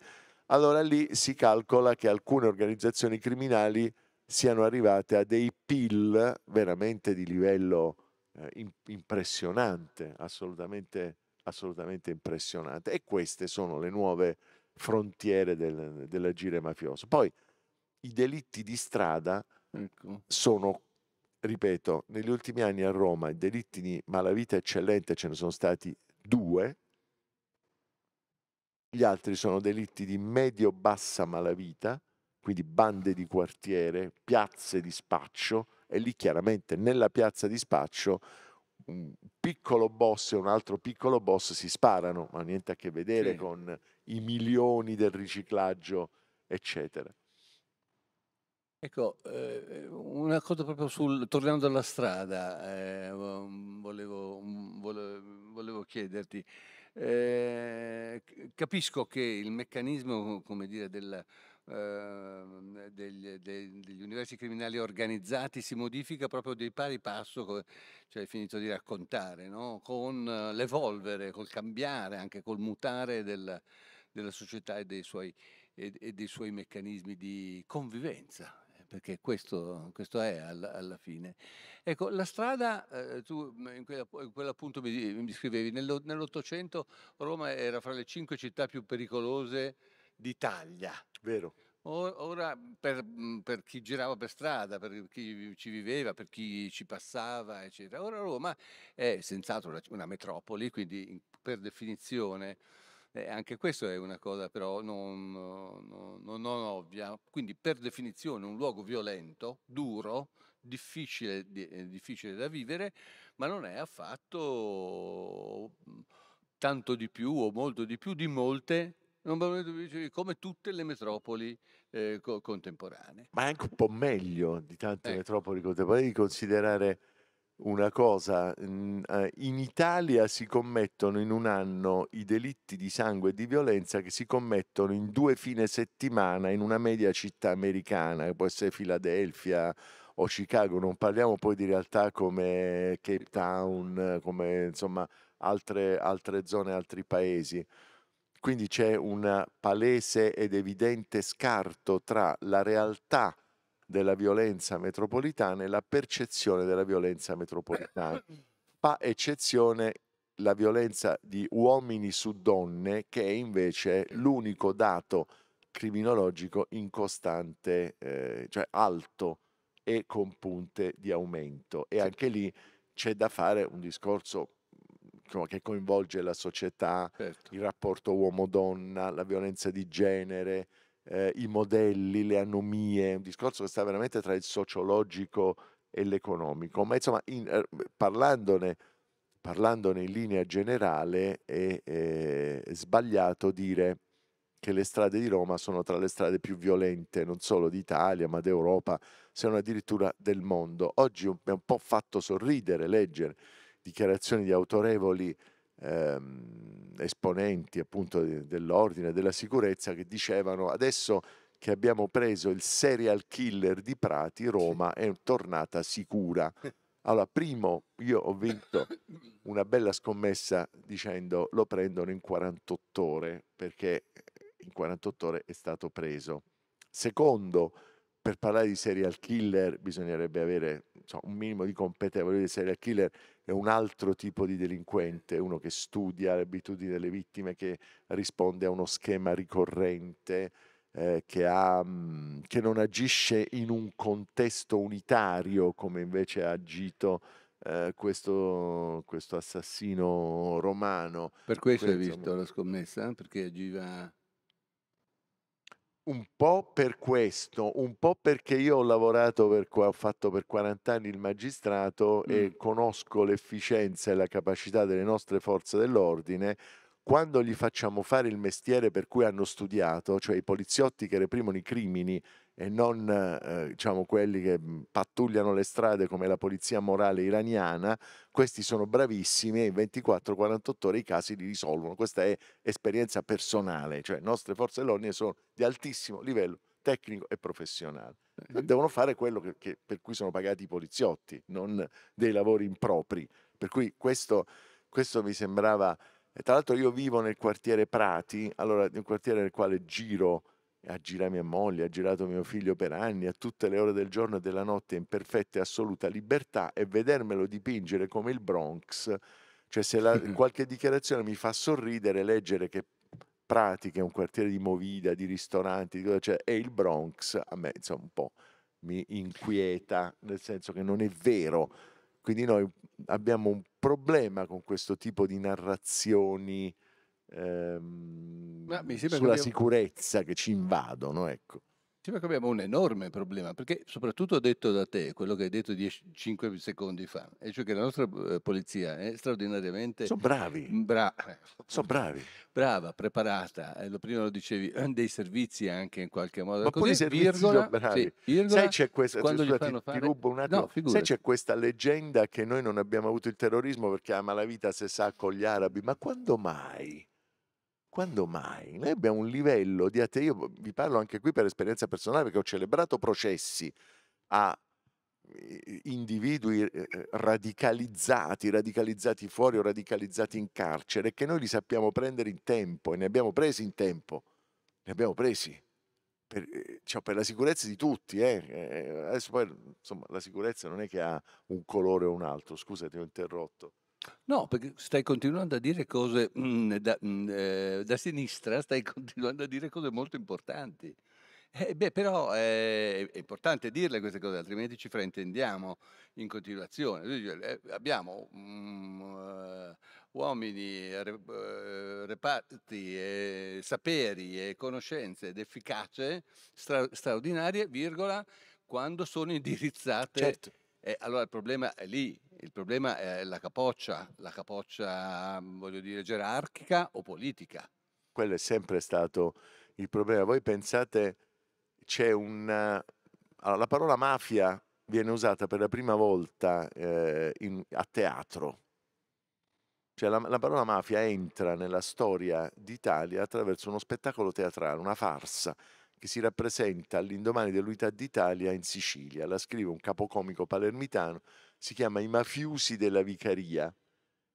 allora lì si calcola che alcune organizzazioni criminali siano arrivate a dei P I L veramente di livello eh, impressionante, assolutamente, assolutamente impressionante. E queste sono le nuove frontiere del, dell'agire mafioso. Poi i delitti di strada, ecco, sono, ripeto, negli ultimi anni a Roma i delitti di malavita eccellente ce ne sono stati due, gli altri sono delitti di medio-bassa malavita, quindi bande di quartiere, piazze di spaccio, e lì chiaramente nella piazza di spaccio un piccolo boss e un altro piccolo boss si sparano, ma niente a che vedere, sì, con i milioni del riciclaggio, eccetera. Ecco, eh, una cosa proprio sul, tornando alla strada, eh, volevo, volevo, volevo chiederti, eh, capisco che il meccanismo, come dire, del, eh, degli, dei, degli universi criminali organizzati si modifica proprio di pari passo, come cioè hai finito di raccontare, no? Con l'evolvere, col cambiare, anche col mutare del, della società e dei suoi, e, e dei suoi meccanismi di convivenza, perché questo, questo è alla, alla fine. Ecco, la strada, eh, tu in, quella, in quell'appunto mi, mi scrivevi, nell'Ottocento Roma era fra le cinque città più pericolose d'Italia. Vero. Or, ora, per, per chi girava per strada, per chi ci viveva, per chi ci passava, eccetera, ora Roma è senz'altro una, una metropoli, quindi per definizione... Eh, anche questo è una cosa però non, non, non ovvia, quindi per definizione un luogo violento, duro, difficile, di, difficile da vivere, ma non è affatto tanto di più o molto di più di molte, come tutte le metropoli eh, co contemporanee. Ma è anche un po' meglio di tante ecco. metropoli contemporanee di considerare una cosa, in Italia si commettono in un anno i delitti di sangue e di violenza che si commettono in due fine settimana in una media città americana, che può essere Filadelfia o Chicago, non parliamo poi di realtà come Cape Town, come insomma altre, altre zone, altri paesi. Quindi c'è un palese ed evidente scarto tra la realtà della violenza metropolitana e la percezione della violenza metropolitana. Fa eccezione la violenza di uomini su donne, che è invece l'unico dato criminologico in costante, eh, cioè alto e con punte di aumento. E anche lì c'è da fare un discorso che coinvolge la società, certo, il rapporto uomo-donna, la violenza di genere, Eh, i modelli, le anomie, un discorso che sta veramente tra il sociologico e l'economico, ma insomma in, eh, parlandone, parlandone in linea generale è, è sbagliato dire che le strade di Roma sono tra le strade più violente non solo d'Italia ma d'Europa, se non addirittura del mondo. Oggi mi ha un po' fatto sorridere leggere dichiarazioni di autorevoli Ehm, esponenti appunto dell'ordine e della sicurezza che dicevano: adesso che abbiamo preso il serial killer di Prati, Roma è tornata sicura. Allora, primo, io ho vinto una bella scommessa dicendo lo prendono in quarantotto ore, perché in quarantotto ore è stato preso. Secondo, per parlare di serial killer bisognerebbe avere insomma, un minimo di competenza. Voglio dire, serial killer è un altro tipo di delinquente, uno che studia le abitudini delle vittime, che risponde a uno schema ricorrente, eh, che, ha, mh, che non agisce in un contesto unitario come invece ha agito eh, questo, questo assassino romano. Per questo hai visto la scommessa? Perché agiva... Un po' per questo, un po' perché io ho lavorato, per, ho fatto per quaranta anni il magistrato mm. e conosco l'efficienza e la capacità delle nostre forze dell'ordine, quando gli facciamo fare il mestiere per cui hanno studiato, cioè i poliziotti che reprimono i crimini e non eh, diciamo quelli che pattugliano le strade come la polizia morale iraniana, questi sono bravissimi e in ventiquattro quarantotto ore i casi li risolvono. Questa è esperienza personale, cioè nostre forze dell'ordine sono di altissimo livello tecnico e professionale. Devono fare quello che, che, per cui sono pagati i poliziotti, non dei lavori impropri. Per cui questo, questo mi sembrava... E tra l'altro io vivo nel quartiere Prati, allora un quartiere nel quale giro, ha girato mia moglie, ha girato mio figlio per anni, a tutte le ore del giorno e della notte in perfetta e assoluta libertà, e vedermelo dipingere come il Bronx, cioè se la, qualche dichiarazione mi fa sorridere leggere che Prati, che è un quartiere di movida, di ristoranti, cioè è il Bronx, a me insomma un po' mi inquieta, nel senso che non è vero. Quindi noi abbiamo un problema con questo tipo di narrazioni ehm, sulla che sicurezza abbiamo... che ci invadono, ecco. Sembra che abbiamo un enorme problema, perché soprattutto detto da te, quello che hai detto cinque secondi fa, e cioè che la nostra polizia è straordinariamente... Sono bravi. Bra... Sono bravi. Brava, preparata, eh, lo prima lo dicevi, dei servizi anche in qualche modo. Ma così, pure i servizi virgola, sono bravi. Sì, virgola, sai c'è questa... Quando cioè, ti, fare... ti rubo un attimo. No, sai c'è questa leggenda che noi non abbiamo avuto il terrorismo perché la malavita si sa con gli arabi, ma quando mai... Quando mai? Noi abbiamo un livello di ateismo, io vi parlo anche qui per esperienza personale perché ho celebrato processi a individui radicalizzati, radicalizzati fuori o radicalizzati in carcere, che noi li sappiamo prendere in tempo e ne abbiamo presi in tempo, ne abbiamo presi per, cioè, per la sicurezza di tutti. Eh. Adesso poi insomma, la sicurezza non è che ha un colore o un altro, scusate ho interrotto. No, perché stai continuando a dire cose mh, da, mh, eh, da sinistra, stai continuando a dire cose molto importanti. Eh, beh, però eh, è importante dirle queste cose, altrimenti ci fraintendiamo in continuazione. Abbiamo mh, uomini, reparti, eh, saperi e conoscenze ed efficacia stra straordinarie, virgola, quando sono indirizzate... Certo. Eh, allora il problema è lì, il problema è la capoccia, la capoccia voglio dire gerarchica o politica. Quello è sempre stato il problema. Voi pensate c'è un... Allora, la parola mafia viene usata per la prima volta eh, in, a teatro. Cioè la, la parola mafia entra nella storia d'Italia attraverso uno spettacolo teatrale, una farsa, che si rappresenta all'indomani dell'Unità d'Italia in Sicilia. La scrive un capocomico palermitano, si chiama I mafiosi della Vicaria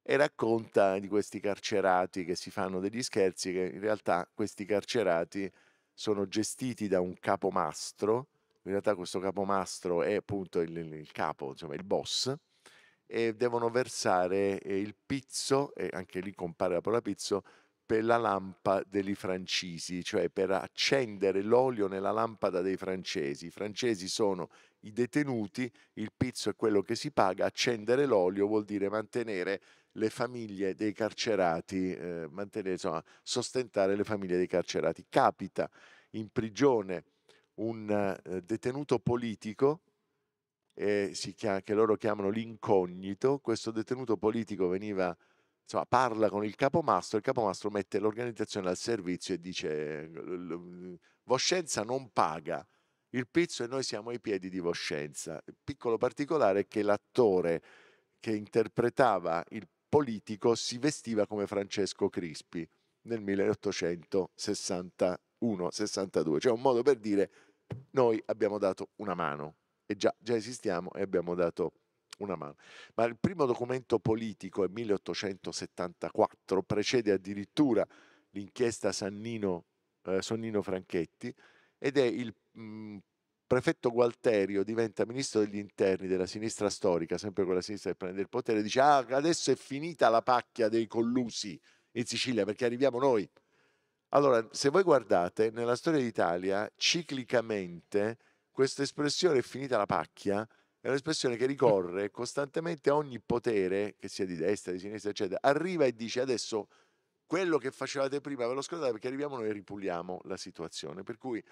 e racconta di questi carcerati che si fanno degli scherzi, che in realtà questi carcerati sono gestiti da un capomastro, in realtà questo capomastro è appunto il, il capo, insomma il boss, e devono versare il pizzo, e anche lì compare la parola pizzo, per la lampa degli francesi, cioè per accendere l'olio nella lampada dei francesi. I francesi sono i detenuti, il pizzo è quello che si paga, accendere l'olio vuol dire mantenere le famiglie dei carcerati, eh, mantenere, insomma, sostentare le famiglie dei carcerati. Capita in prigione un eh, detenuto politico, eh, si chiama, che loro chiamano l'incognito. Questo detenuto politico veniva... Insomma, parla con il capomastro, il capomastro mette l'organizzazione al servizio e dice Voscenza non paga il pizzo e noi siamo ai piedi di Voscenza. Il piccolo particolare è che l'attore che interpretava il politico si vestiva come Francesco Crispi nel milleottocentosessantuno sessantadue, cioè un modo per dire noi abbiamo dato una mano e già, già esistiamo e abbiamo dato una mano. Ma il primo documento politico è milleottocentosettantaquattro, precede addirittura l'inchiesta Sannino, eh, Sonnino Franchetti, ed è il mh, prefetto Gualterio, diventa ministro degli interni della sinistra storica, sempre quella sinistra che prende il potere, dice ah, adesso è finita la pacchia dei collusi in Sicilia perché arriviamo noi. Allora, se voi guardate, nella storia d'Italia, ciclicamente, questa espressione è finita la pacchia è un'espressione che ricorre costantemente a ogni potere, che sia di destra, di sinistra, eccetera, arriva e dice adesso quello che facevate prima ve lo scordate perché arriviamo noi e ripuliamo la situazione. Per cui,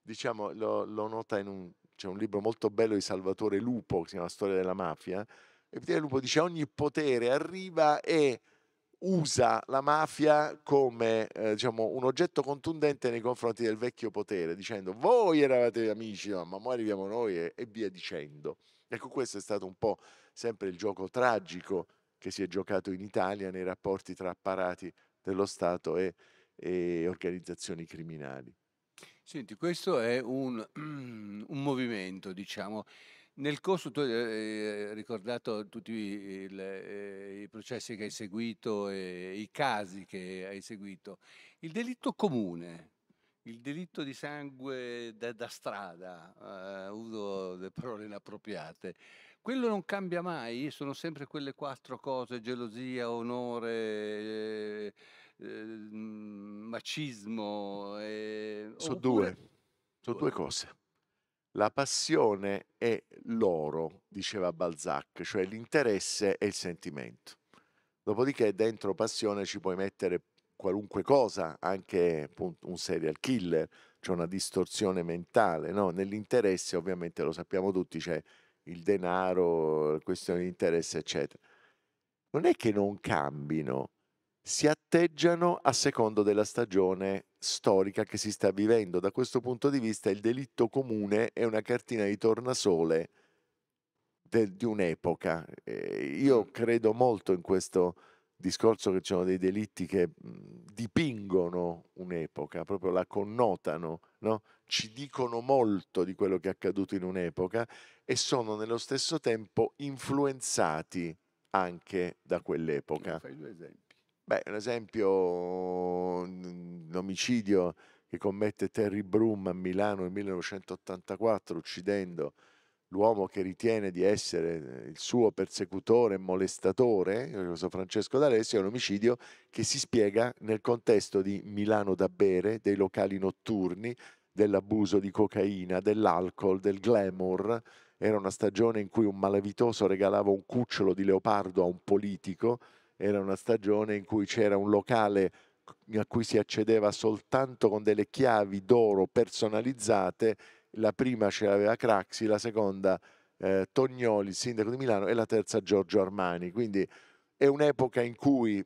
diciamo, lo, lo nota in un, c'è un libro molto bello di Salvatore Lupo, che si chiama La storia della mafia, e Lupo dice ogni potere arriva e usa la mafia come eh, diciamo, un oggetto contundente nei confronti del vecchio potere, dicendo voi eravate amici, ma mo arriviamo noi e, e via dicendo. Ecco, questo è stato un po' sempre il gioco tragico che si è giocato in Italia nei rapporti tra apparati dello Stato e, e organizzazioni criminali. Senti, questo è un, un movimento, diciamo. Nel corso, tu hai ricordato tutti il, i processi che hai seguito e i casi che hai seguito. Il delitto comune, il delitto di sangue da, da strada, eh, uso le parole inappropriate, quello non cambia mai? Sono sempre quelle quattro cose: gelosia, onore, eh, eh, macismo. Eh, sono due. Sono due cose. La passione è l'oro, diceva Balzac, cioè l'interesse e il sentimento. Dopodiché dentro passione ci puoi mettere qualunque cosa, anche un serial killer, c'è una distorsione mentale, no? Nell'interesse ovviamente lo sappiamo tutti, c'è il denaro, la questione di interesse, eccetera. Non è che non cambino, si atteggiano a secondo della stagione storica che si sta vivendo. Da questo punto di vista il delitto comune è una cartina di tornasole del, di un'epoca. Eh, io credo molto in questo discorso che ci sono dei delitti che dipingono un'epoca, proprio la connotano, no? Ci dicono molto di quello che è accaduto in un'epoca e sono nello stesso tempo influenzati anche da quell'epoca. Fai due esempi. Beh, un esempio, l'omicidio che commette Terry Brum a Milano nel millenovecentottantaquattro, uccidendo l'uomo che ritiene di essere il suo persecutore e molestatore, Francesco D'Alessio, è un omicidio che si spiega nel contesto di Milano da bere, dei locali notturni, dell'abuso di cocaina, dell'alcol, del glamour. Era una stagione in cui un malavitoso regalava un cucciolo di leopardo a un politico. Era una stagione in cui c'era un locale a cui si accedeva soltanto con delle chiavi d'oro personalizzate. La prima ce l'aveva Craxi, la seconda eh, Tognoli, il sindaco di Milano, e la terza Giorgio Armani. Quindi è un'epoca in cui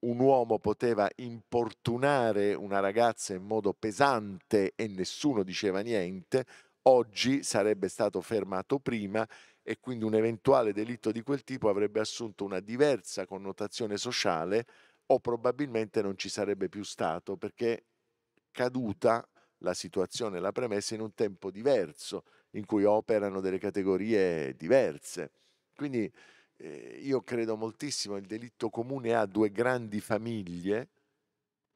un uomo poteva importunare una ragazza in modo pesante e nessuno diceva niente. Oggi sarebbe stato fermato prima e quindi un eventuale delitto di quel tipo avrebbe assunto una diversa connotazione sociale o probabilmente non ci sarebbe più stato, perché è caduta la situazione, la premessa, in un tempo diverso in cui operano delle categorie diverse. Quindi eh, io credo moltissimo, il delitto comune ha due grandi famiglie,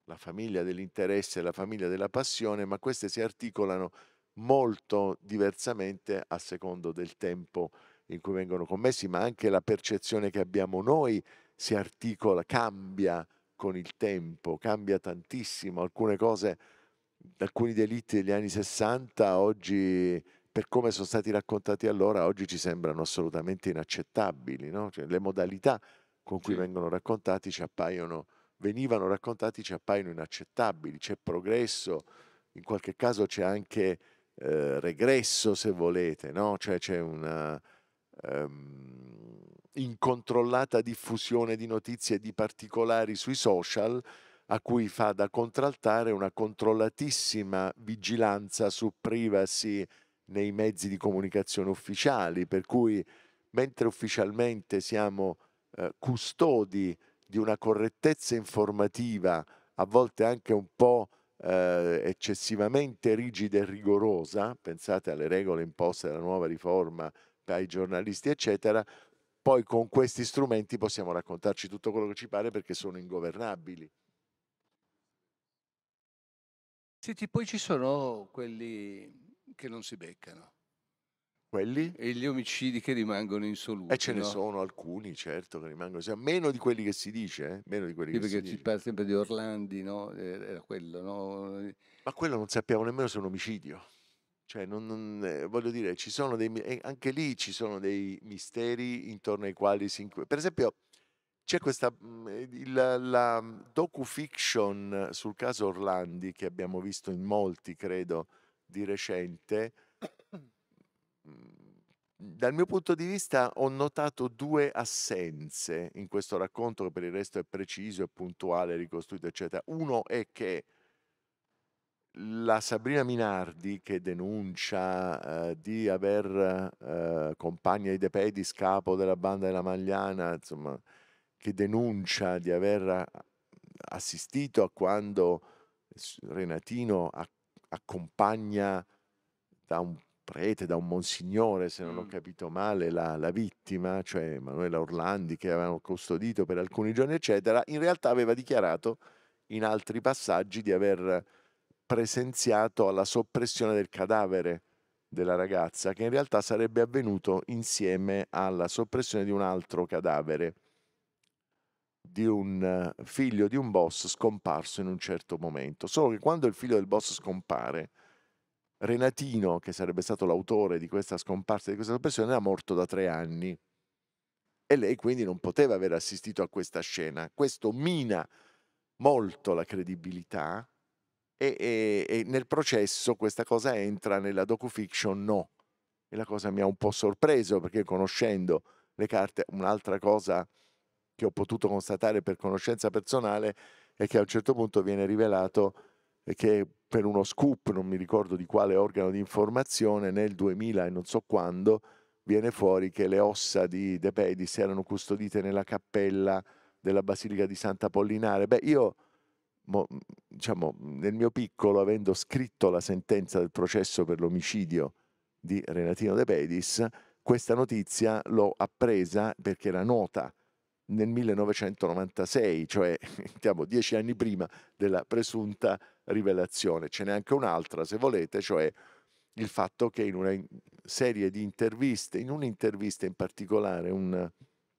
la famiglia dell'interesse e la famiglia della passione, ma queste si articolano molto diversamente a secondo del tempo in cui vengono commessi, ma anche la percezione che abbiamo noi si articola, cambia con il tempo, cambia tantissimo. Alcune cose, alcuni delitti degli anni sessanta oggi, per come sono stati raccontati allora, oggi ci sembrano assolutamente inaccettabili, no? Cioè, le modalità con cui sì. vengono raccontati ci appaiono, venivano raccontati ci appaiono inaccettabili. C'è progresso, in qualche caso c'è anche Eh, regresso, se volete, no? Cioè c'è una ehm, incontrollata diffusione di notizie e di particolari sui social, a cui fa da contraltare una controllatissima vigilanza su privacy nei mezzi di comunicazione ufficiali, per cui mentre ufficialmente siamo eh, custodi di una correttezza informativa, a volte anche un po' Eh, eccessivamente rigida e rigorosa, pensate alle regole imposte dalla nuova riforma ai giornalisti eccetera, poi con questi strumenti possiamo raccontarci tutto quello che ci pare perché sono ingovernabili. Senti, poi ci sono quelli che non si beccano. Quelli? E gli omicidi che rimangono insoluti. E eh, ce ne no? sono alcuni, certo, che rimangono, meno di quelli che si dice, eh? Meno di quelli sì, che si dice. Perché ci parla sempre di Orlandi, no? Era quello, no? Ma quello non sappiamo nemmeno se è un omicidio. Cioè, non, non, eh, voglio dire, ci sono dei, eh, anche lì ci sono dei misteri intorno ai quali si inquina. Per esempio, c'è questa mh, la, la docu-fiction sul caso Orlandi che abbiamo visto in molti, credo, di recente. Dal mio punto di vista ho notato due assenze in questo racconto, che per il resto è preciso, è puntuale, ricostruito, eccetera. Uno è che la Sabrina Minardi, che denuncia eh, di aver eh, compagna di De Pedis, capo della Banda della Magliana, insomma, che denuncia di aver assistito a quando Renatino accompagna da un prete, da un monsignore, se non ho capito male, la, la vittima, cioè Emanuela Orlandi, che avevano custodito per alcuni giorni, eccetera, in realtà aveva dichiarato in altri passaggi di aver presenziato alla soppressione del cadavere della ragazza, che in realtà sarebbe avvenuto insieme alla soppressione di un altro cadavere, di un figlio di un boss scomparso in un certo momento. Solo che quando il figlio del boss scompare, Renatino, che sarebbe stato l'autore di questa scomparsa, di questa soppressione, era morto da tre anni e lei quindi non poteva aver assistito a questa scena. Questo mina molto la credibilità e, e, e nel processo questa cosa entra nella docufiction, no. E la cosa mi ha un po' sorpreso, perché conoscendo le carte, un'altra cosa che ho potuto constatare per conoscenza personale è che a un certo punto viene rivelato che per uno scoop, non mi ricordo di quale organo di informazione, nel duemila e non so quando, viene fuori che le ossa di De Pedis erano custodite nella cappella della Basilica di Sant'Apollinare. Beh, io, mo, diciamo, nel mio piccolo, avendo scritto la sentenza del processo per l'omicidio di Renatino De Pedis, questa notizia l'ho appresa perché era nota nel millenovecentonovantasei, cioè diciamo, dieci anni prima della presunta rivelazione. Ce n'è anche un'altra, se volete, cioè il fatto che in una serie di interviste, in un'intervista in particolare, un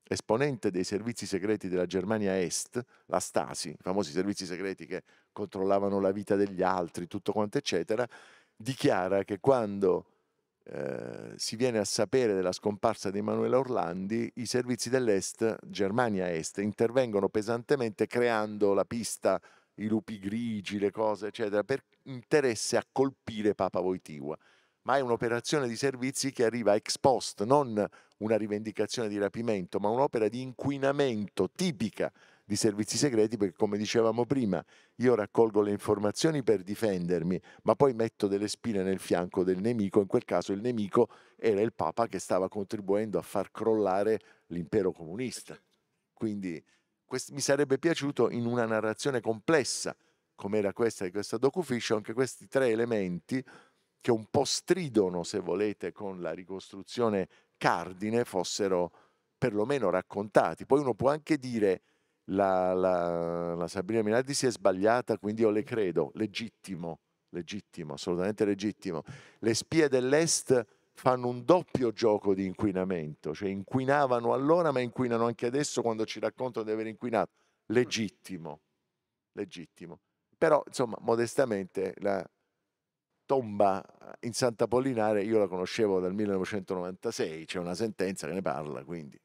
esponente dei servizi segreti della Germania Est, la Stasi, i famosi servizi segreti che controllavano la vita degli altri, tutto quanto eccetera, dichiara che quando Eh, si viene a sapere della scomparsa di Emanuela Orlandi, i servizi dell'Est, Germania Est, intervengono pesantemente creando la pista, i lupi grigi, le cose eccetera, per interesse a colpire Papa Wojtyła. Ma è un'operazione di servizi che arriva ex post, non una rivendicazione di rapimento, ma un'opera di inquinamento tipica di servizi segreti, perché come dicevamo prima, io raccolgo le informazioni per difendermi, ma poi metto delle spine nel fianco del nemico. In quel caso il nemico era il Papa, che stava contribuendo a far crollare l'impero comunista. Quindi mi sarebbe piaciuto, in una narrazione complessa come era questa di questa docufiction, che questi tre elementi, che un po' stridono se volete con la ricostruzione cardine, fossero perlomeno raccontati. Poi uno può anche dire: La, la, la Sabrina Minardi si è sbagliata, quindi io le credo. Legittimo, legittimo, assolutamente legittimo. Le spie dell'Est fanno un doppio gioco di inquinamento, cioè inquinavano allora ma inquinano anche adesso quando ci raccontano di aver inquinato. Legittimo, legittimo. Però insomma, modestamente, la tomba in Sant'Apollinare io la conoscevo dal millenovecentonovantasei, c'è una sentenza che ne parla, quindi.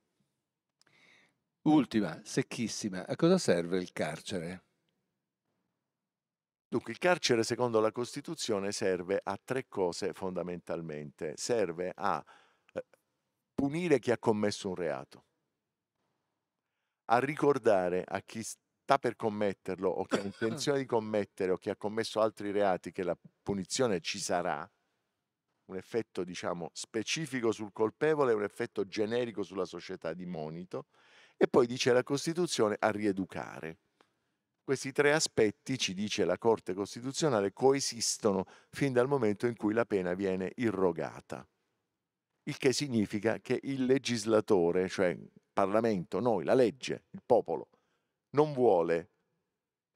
Ultima, secchissima, a cosa serve il carcere? Dunque, il carcere, secondo la Costituzione, serve a tre cose fondamentalmente. Serve a punire chi ha commesso un reato, a ricordare a chi sta per commetterlo o che ha intenzione di commettere o che ha commesso altri reati che la punizione ci sarà, un effetto, diciamo, specifico sul colpevole e un effetto generico sulla società di monito. E poi, dice la Costituzione, a rieducare. Questi tre aspetti, ci dice la Corte Costituzionale, coesistono fin dal momento in cui la pena viene irrogata. Il che significa che il legislatore, cioè il Parlamento, noi, la legge, il popolo, non vuole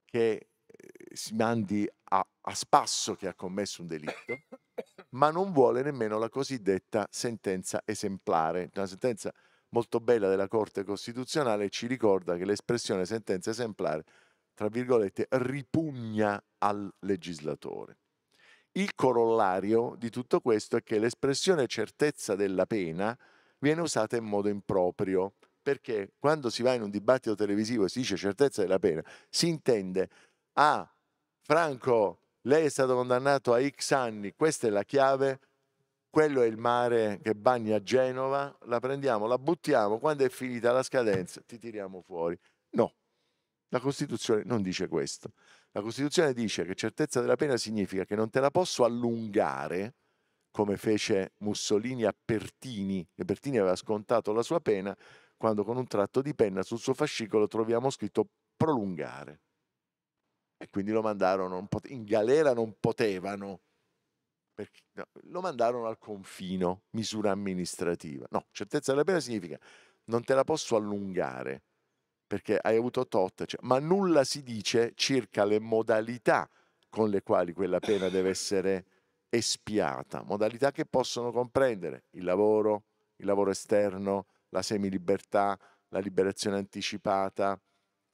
che si mandi a, a spasso chi ha commesso un delitto, ma non vuole nemmeno la cosiddetta sentenza esemplare. Una sentenza molto bella della Corte Costituzionale ci ricorda che l'espressione sentenza esemplare, tra virgolette, ripugna al legislatore. Il corollario di tutto questo è che l'espressione certezza della pena viene usata in modo improprio, perché quando si va in un dibattito televisivo e si dice certezza della pena, si intende: ah, Franco, lei è stato condannato a X anni, questa è la chiave, quello è il mare che bagna Genova, la prendiamo, la buttiamo, quando è finita la scadenza ti tiriamo fuori. No, la Costituzione non dice questo. La Costituzione dice che certezza della pena significa che non te la posso allungare, come fece Mussolini a Pertini, che Pertini aveva scontato la sua pena, quando con un tratto di penna sul suo fascicolo troviamo scritto prolungare. E quindi lo mandarono, in galera non potevano, perché, no, lo mandarono al confino, misura amministrativa. No, certezza della pena significa non te la posso allungare, perché hai avuto tot, cioè, ma nulla si dice circa le modalità con le quali quella pena deve essere espiata, modalità che possono comprendere il lavoro, il lavoro esterno, la semilibertà, la liberazione anticipata,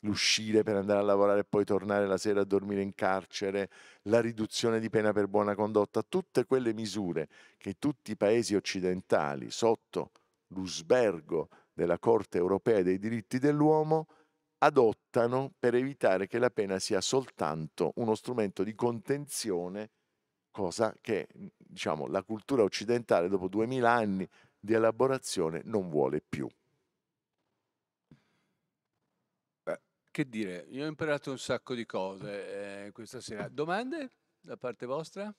l'uscire per andare a lavorare e poi tornare la sera a dormire in carcere, la riduzione di pena per buona condotta, tutte quelle misure che tutti i paesi occidentali sotto l'usbergo della Corte europea dei diritti dell'uomo adottano per evitare che la pena sia soltanto uno strumento di contenzione, cosa che, diciamo, la cultura occidentale dopo duemila anni di elaborazione non vuole più. Beh, che dire, io ho imparato un sacco di cose eh, questa sera. Domande da parte vostra?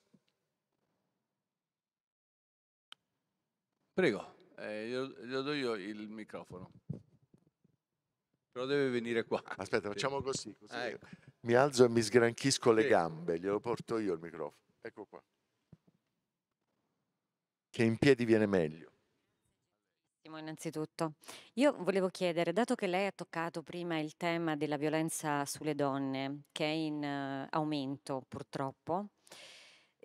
Prego. Eh, io, io do io il microfono, però deve venire qua. Aspetta, facciamo così, così ah, ecco. Mi alzo e mi sgranchisco le gambe, glielo porto io il microfono. Ecco qua, che in piedi viene meglio. Innanzitutto io volevo chiedere, dato che lei ha toccato prima il tema della violenza sulle donne, che è in uh, aumento purtroppo,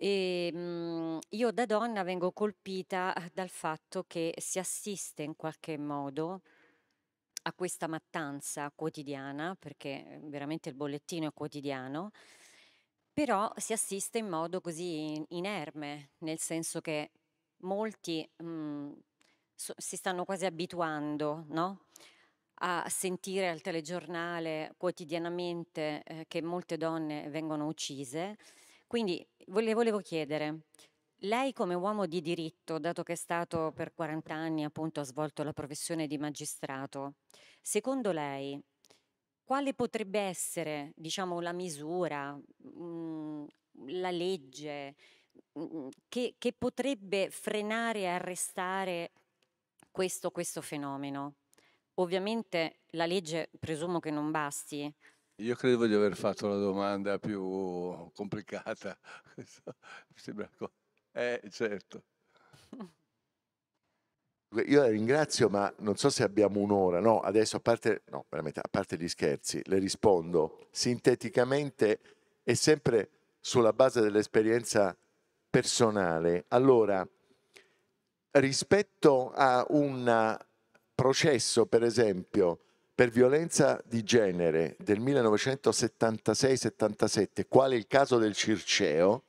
e mh, io da donna vengo colpita dal fatto che si assiste in qualche modo a questa mattanza quotidiana, perché veramente il bollettino è quotidiano, però si assiste in modo così inerme, nel senso che molti mh, so, si stanno quasi abituando, no? A sentire al telegiornale quotidianamente eh, che molte donne vengono uccise. Quindi le volevo chiedere, lei come uomo di diritto, dato che è stato per quaranta anni, appunto, ha svolto la professione di magistrato, secondo lei quale potrebbe essere, diciamo, la misura, mh, la legge mh, che, che potrebbe frenare e arrestare questo, questo fenomeno? Ovviamente la legge presumo che non basti. Io credo di aver fatto la domanda più complicata. Eh, certo. Io la ringrazio, ma non so se abbiamo un'ora. No, adesso, a parte, no, veramente, a parte gli scherzi, le rispondo sinteticamente e sempre sulla base dell'esperienza personale. Allora, rispetto a un processo, per esempio, per violenza di genere del millenovecentosettantasei settantasette, quale il caso del Circeo,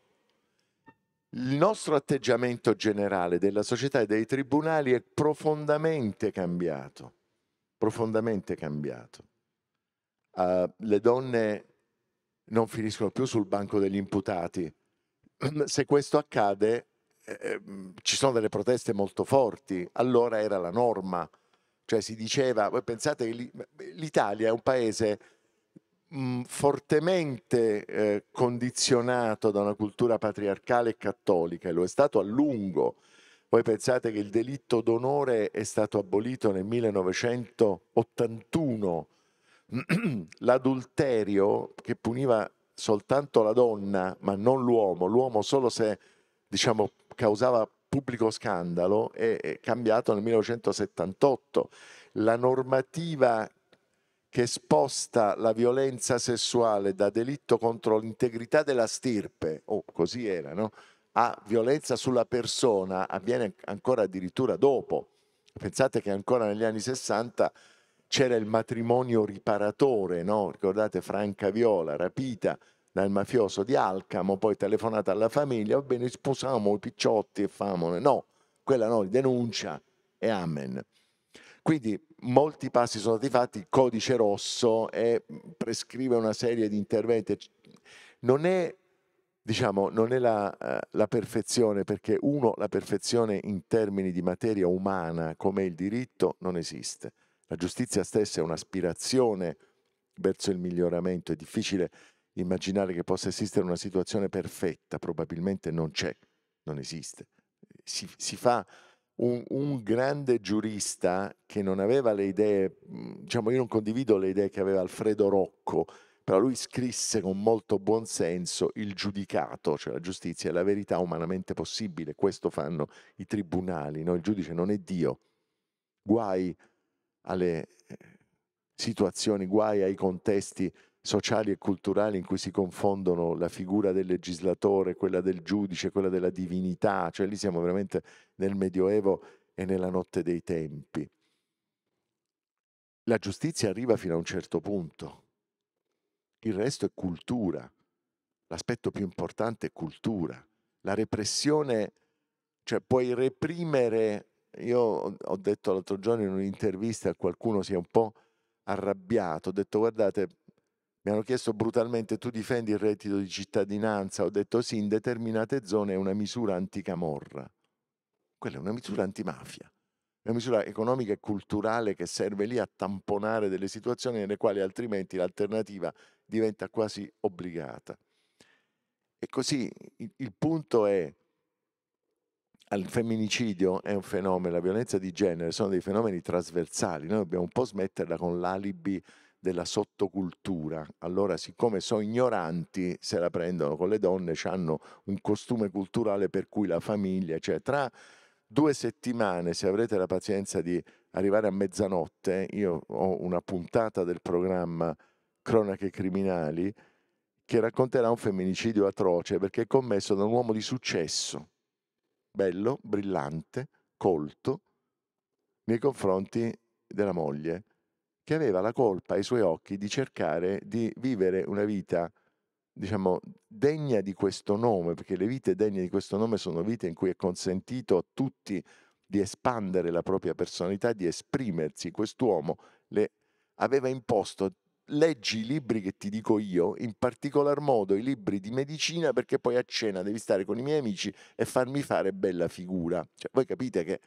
il nostro atteggiamento generale della società e dei tribunali è profondamente cambiato, profondamente cambiato. Uh, le donne non finiscono più sul banco degli imputati. Se questo accade, eh, ci sono delle proteste molto forti. Allora era la norma. Cioè si diceva, voi pensate che l'Italia è un paese mh, fortemente eh, condizionato da una cultura patriarcale e cattolica, e lo è stato a lungo. Voi pensate che il delitto d'onore è stato abolito nel millenovecentottantuno, l'adulterio, che puniva soltanto la donna ma non l'uomo, l'uomo solo se, diciamo, causava pubblico scandalo, è cambiato nel millenovecentosettantotto. La normativa che sposta la violenza sessuale da delitto contro l'integrità della stirpe, o oh, così era, no? A violenza sulla persona avviene ancora addirittura dopo. Pensate che ancora negli anni sessanta c'era il matrimonio riparatore, no? Ricordate Franca Viola, rapita dal mafioso di Alcamo, poi telefonata alla famiglia, va bene, sposiamo i picciotti e famone. No, quella no, denuncia e amen. Quindi molti passi sono stati fatti, il codice rosso e prescrive una serie di interventi. Non è, diciamo, non è la, eh, la perfezione, perché uno, la perfezione in termini di materia umana come il diritto non esiste. La giustizia stessa è un'aspirazione verso il miglioramento, è difficile immaginare che possa esistere una situazione perfetta, probabilmente non c'è, non esiste. Si, si fa un, un grande giurista che non aveva le idee, diciamo, io non condivido le idee che aveva Alfredo Rocco, però lui scrisse con molto buon senso il giudicato, cioè la giustizia è la verità umanamente possibile, questo fanno i tribunali, no? Il giudice non è Dio, guai alle situazioni, guai ai contesti sociali e culturali in cui si confondono la figura del legislatore, quella del giudice, quella della divinità, cioè lì siamo veramente nel Medioevo e nella notte dei tempi. La giustizia arriva fino a un certo punto, il resto è cultura, l'aspetto più importante è cultura, la repressione, cioè puoi reprimere. Io ho detto l'altro giorno in un'intervista a qualcuno, si è un po' arrabbiato, ho detto guardate, mi hanno chiesto brutalmente tu difendi il reddito di cittadinanza, ho detto sì, in determinate zone è una misura anticamorra, quella è una misura antimafia, è una misura economica e culturale che serve lì a tamponare delle situazioni nelle quali altrimenti l'alternativa diventa quasi obbligata. E così il, il punto è, il femminicidio è un fenomeno, la violenza di genere sono dei fenomeni trasversali, noi dobbiamo un po' smetterla con l'alibi della sottocultura. Allora, siccome sono ignoranti, se la prendono con le donne, hanno un costume culturale per cui la famiglia, cioè tra due settimane, se avrete la pazienza di arrivare a mezzanotte, io ho una puntata del programma Cronache Criminali che racconterà un femminicidio atroce perché è commesso da un uomo di successo, bello, brillante, colto, nei confronti della moglie, che aveva la colpa ai suoi occhi di cercare di vivere una vita, diciamo, degna di questo nome, perché le vite degne di questo nome sono vite in cui è consentito a tutti di espandere la propria personalità, di esprimersi. Quest'uomo le aveva imposto, leggi i libri che ti dico io, in particolar modo i libri di medicina, perché poi a cena devi stare con i miei amici e farmi fare bella figura. Cioè, voi capite che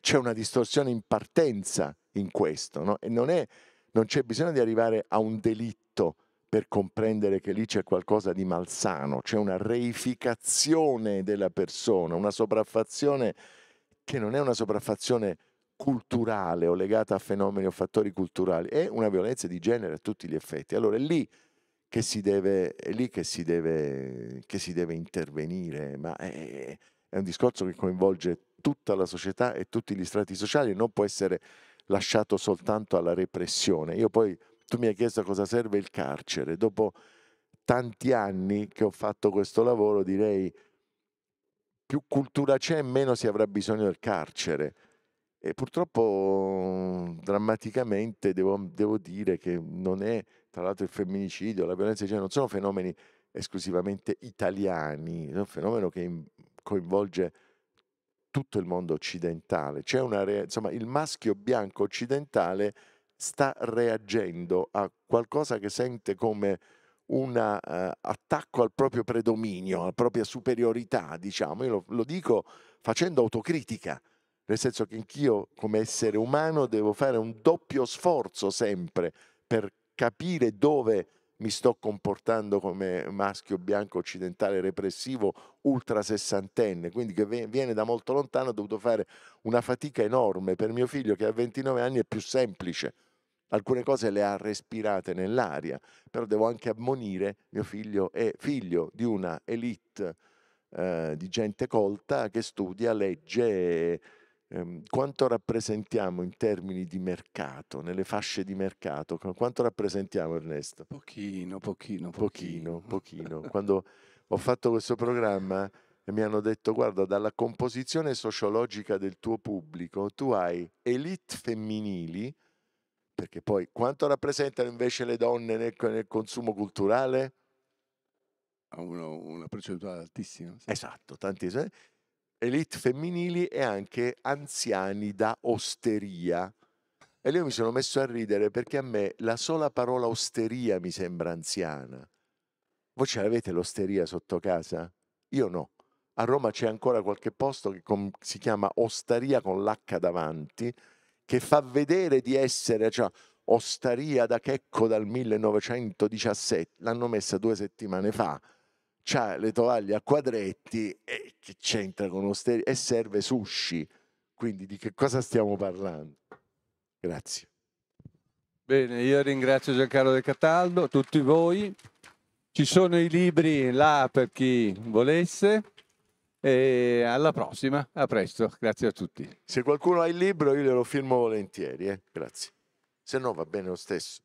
c'è una distorsione in partenza in questo, no? E non è, non c'è bisogno di arrivare a un delitto per comprendere che lì c'è qualcosa di malsano, c'è una reificazione della persona, una sopraffazione che non è una sopraffazione culturale o legata a fenomeni o fattori culturali, è una violenza di genere a tutti gli effetti. Allora è lì che si deve, è lì che si deve, che si deve intervenire, ma è, è un discorso che coinvolge tutta la società e tutti gli strati sociali e non può essere lasciato soltanto alla repressione. Io poi, tu mi hai chiesto cosa serve il carcere, dopo tanti anni che ho fatto questo lavoro direi più cultura c'è meno si avrà bisogno del carcere, e purtroppo drammaticamente devo, devo dire che non è, tra l'altro il femminicidio, la violenza di genere non sono fenomeni esclusivamente italiani, è un fenomeno che coinvolge tutto il mondo occidentale. C'è una re... insomma, il maschio bianco occidentale sta reagendo a qualcosa che sente come un uh, attacco al proprio predominio, alla propria superiorità, diciamo. Io lo, lo dico facendo autocritica, nel senso che anch'io come essere umano devo fare un doppio sforzo sempre per capire dove mi sto comportando come maschio bianco occidentale repressivo ultra sessantenne, quindi che viene da molto lontano, ho dovuto fare una fatica enorme. Per mio figlio che ha ventinove anni è più semplice, alcune cose le ha respirate nell'aria, però devo anche ammonire, mio figlio è figlio di una elite eh, di gente colta che studia, legge, e, quanto rappresentiamo in termini di mercato, nelle fasce di mercato, quanto rappresentiamo, Ernesto? Pochino, pochino, pochino. Pochino, pochino. Quando ho fatto questo programma e mi hanno detto guarda, dalla composizione sociologica del tuo pubblico tu hai elite femminili, perché poi quanto rappresentano invece le donne nel, nel consumo culturale? Uno, una percentuale altissima. Sì. Esatto, tantissimo. Elite femminili e anche anziani da osteria. E lì io mi sono messo a ridere perché a me la sola parola osteria mi sembra anziana. Voi ce l'avete l'osteria sotto casa? Io no. A Roma c'è ancora qualche posto che com- si chiama osteria con l'H davanti, che fa vedere di essere, cioè, osteria da Checco dal millenovecentodiciassette, l'hanno messa due settimane fa, c'ha le tovaglie a quadretti e che c'entra con osteria, e serve sushi, quindi di che cosa stiamo parlando? Grazie. Bene, io ringrazio Giancarlo De Cataldo, tutti voi, ci sono i libri là per chi volesse. E alla prossima, a presto, grazie a tutti. Se qualcuno ha il libro io glielo firmo volentieri, eh? Grazie, se no va bene lo stesso.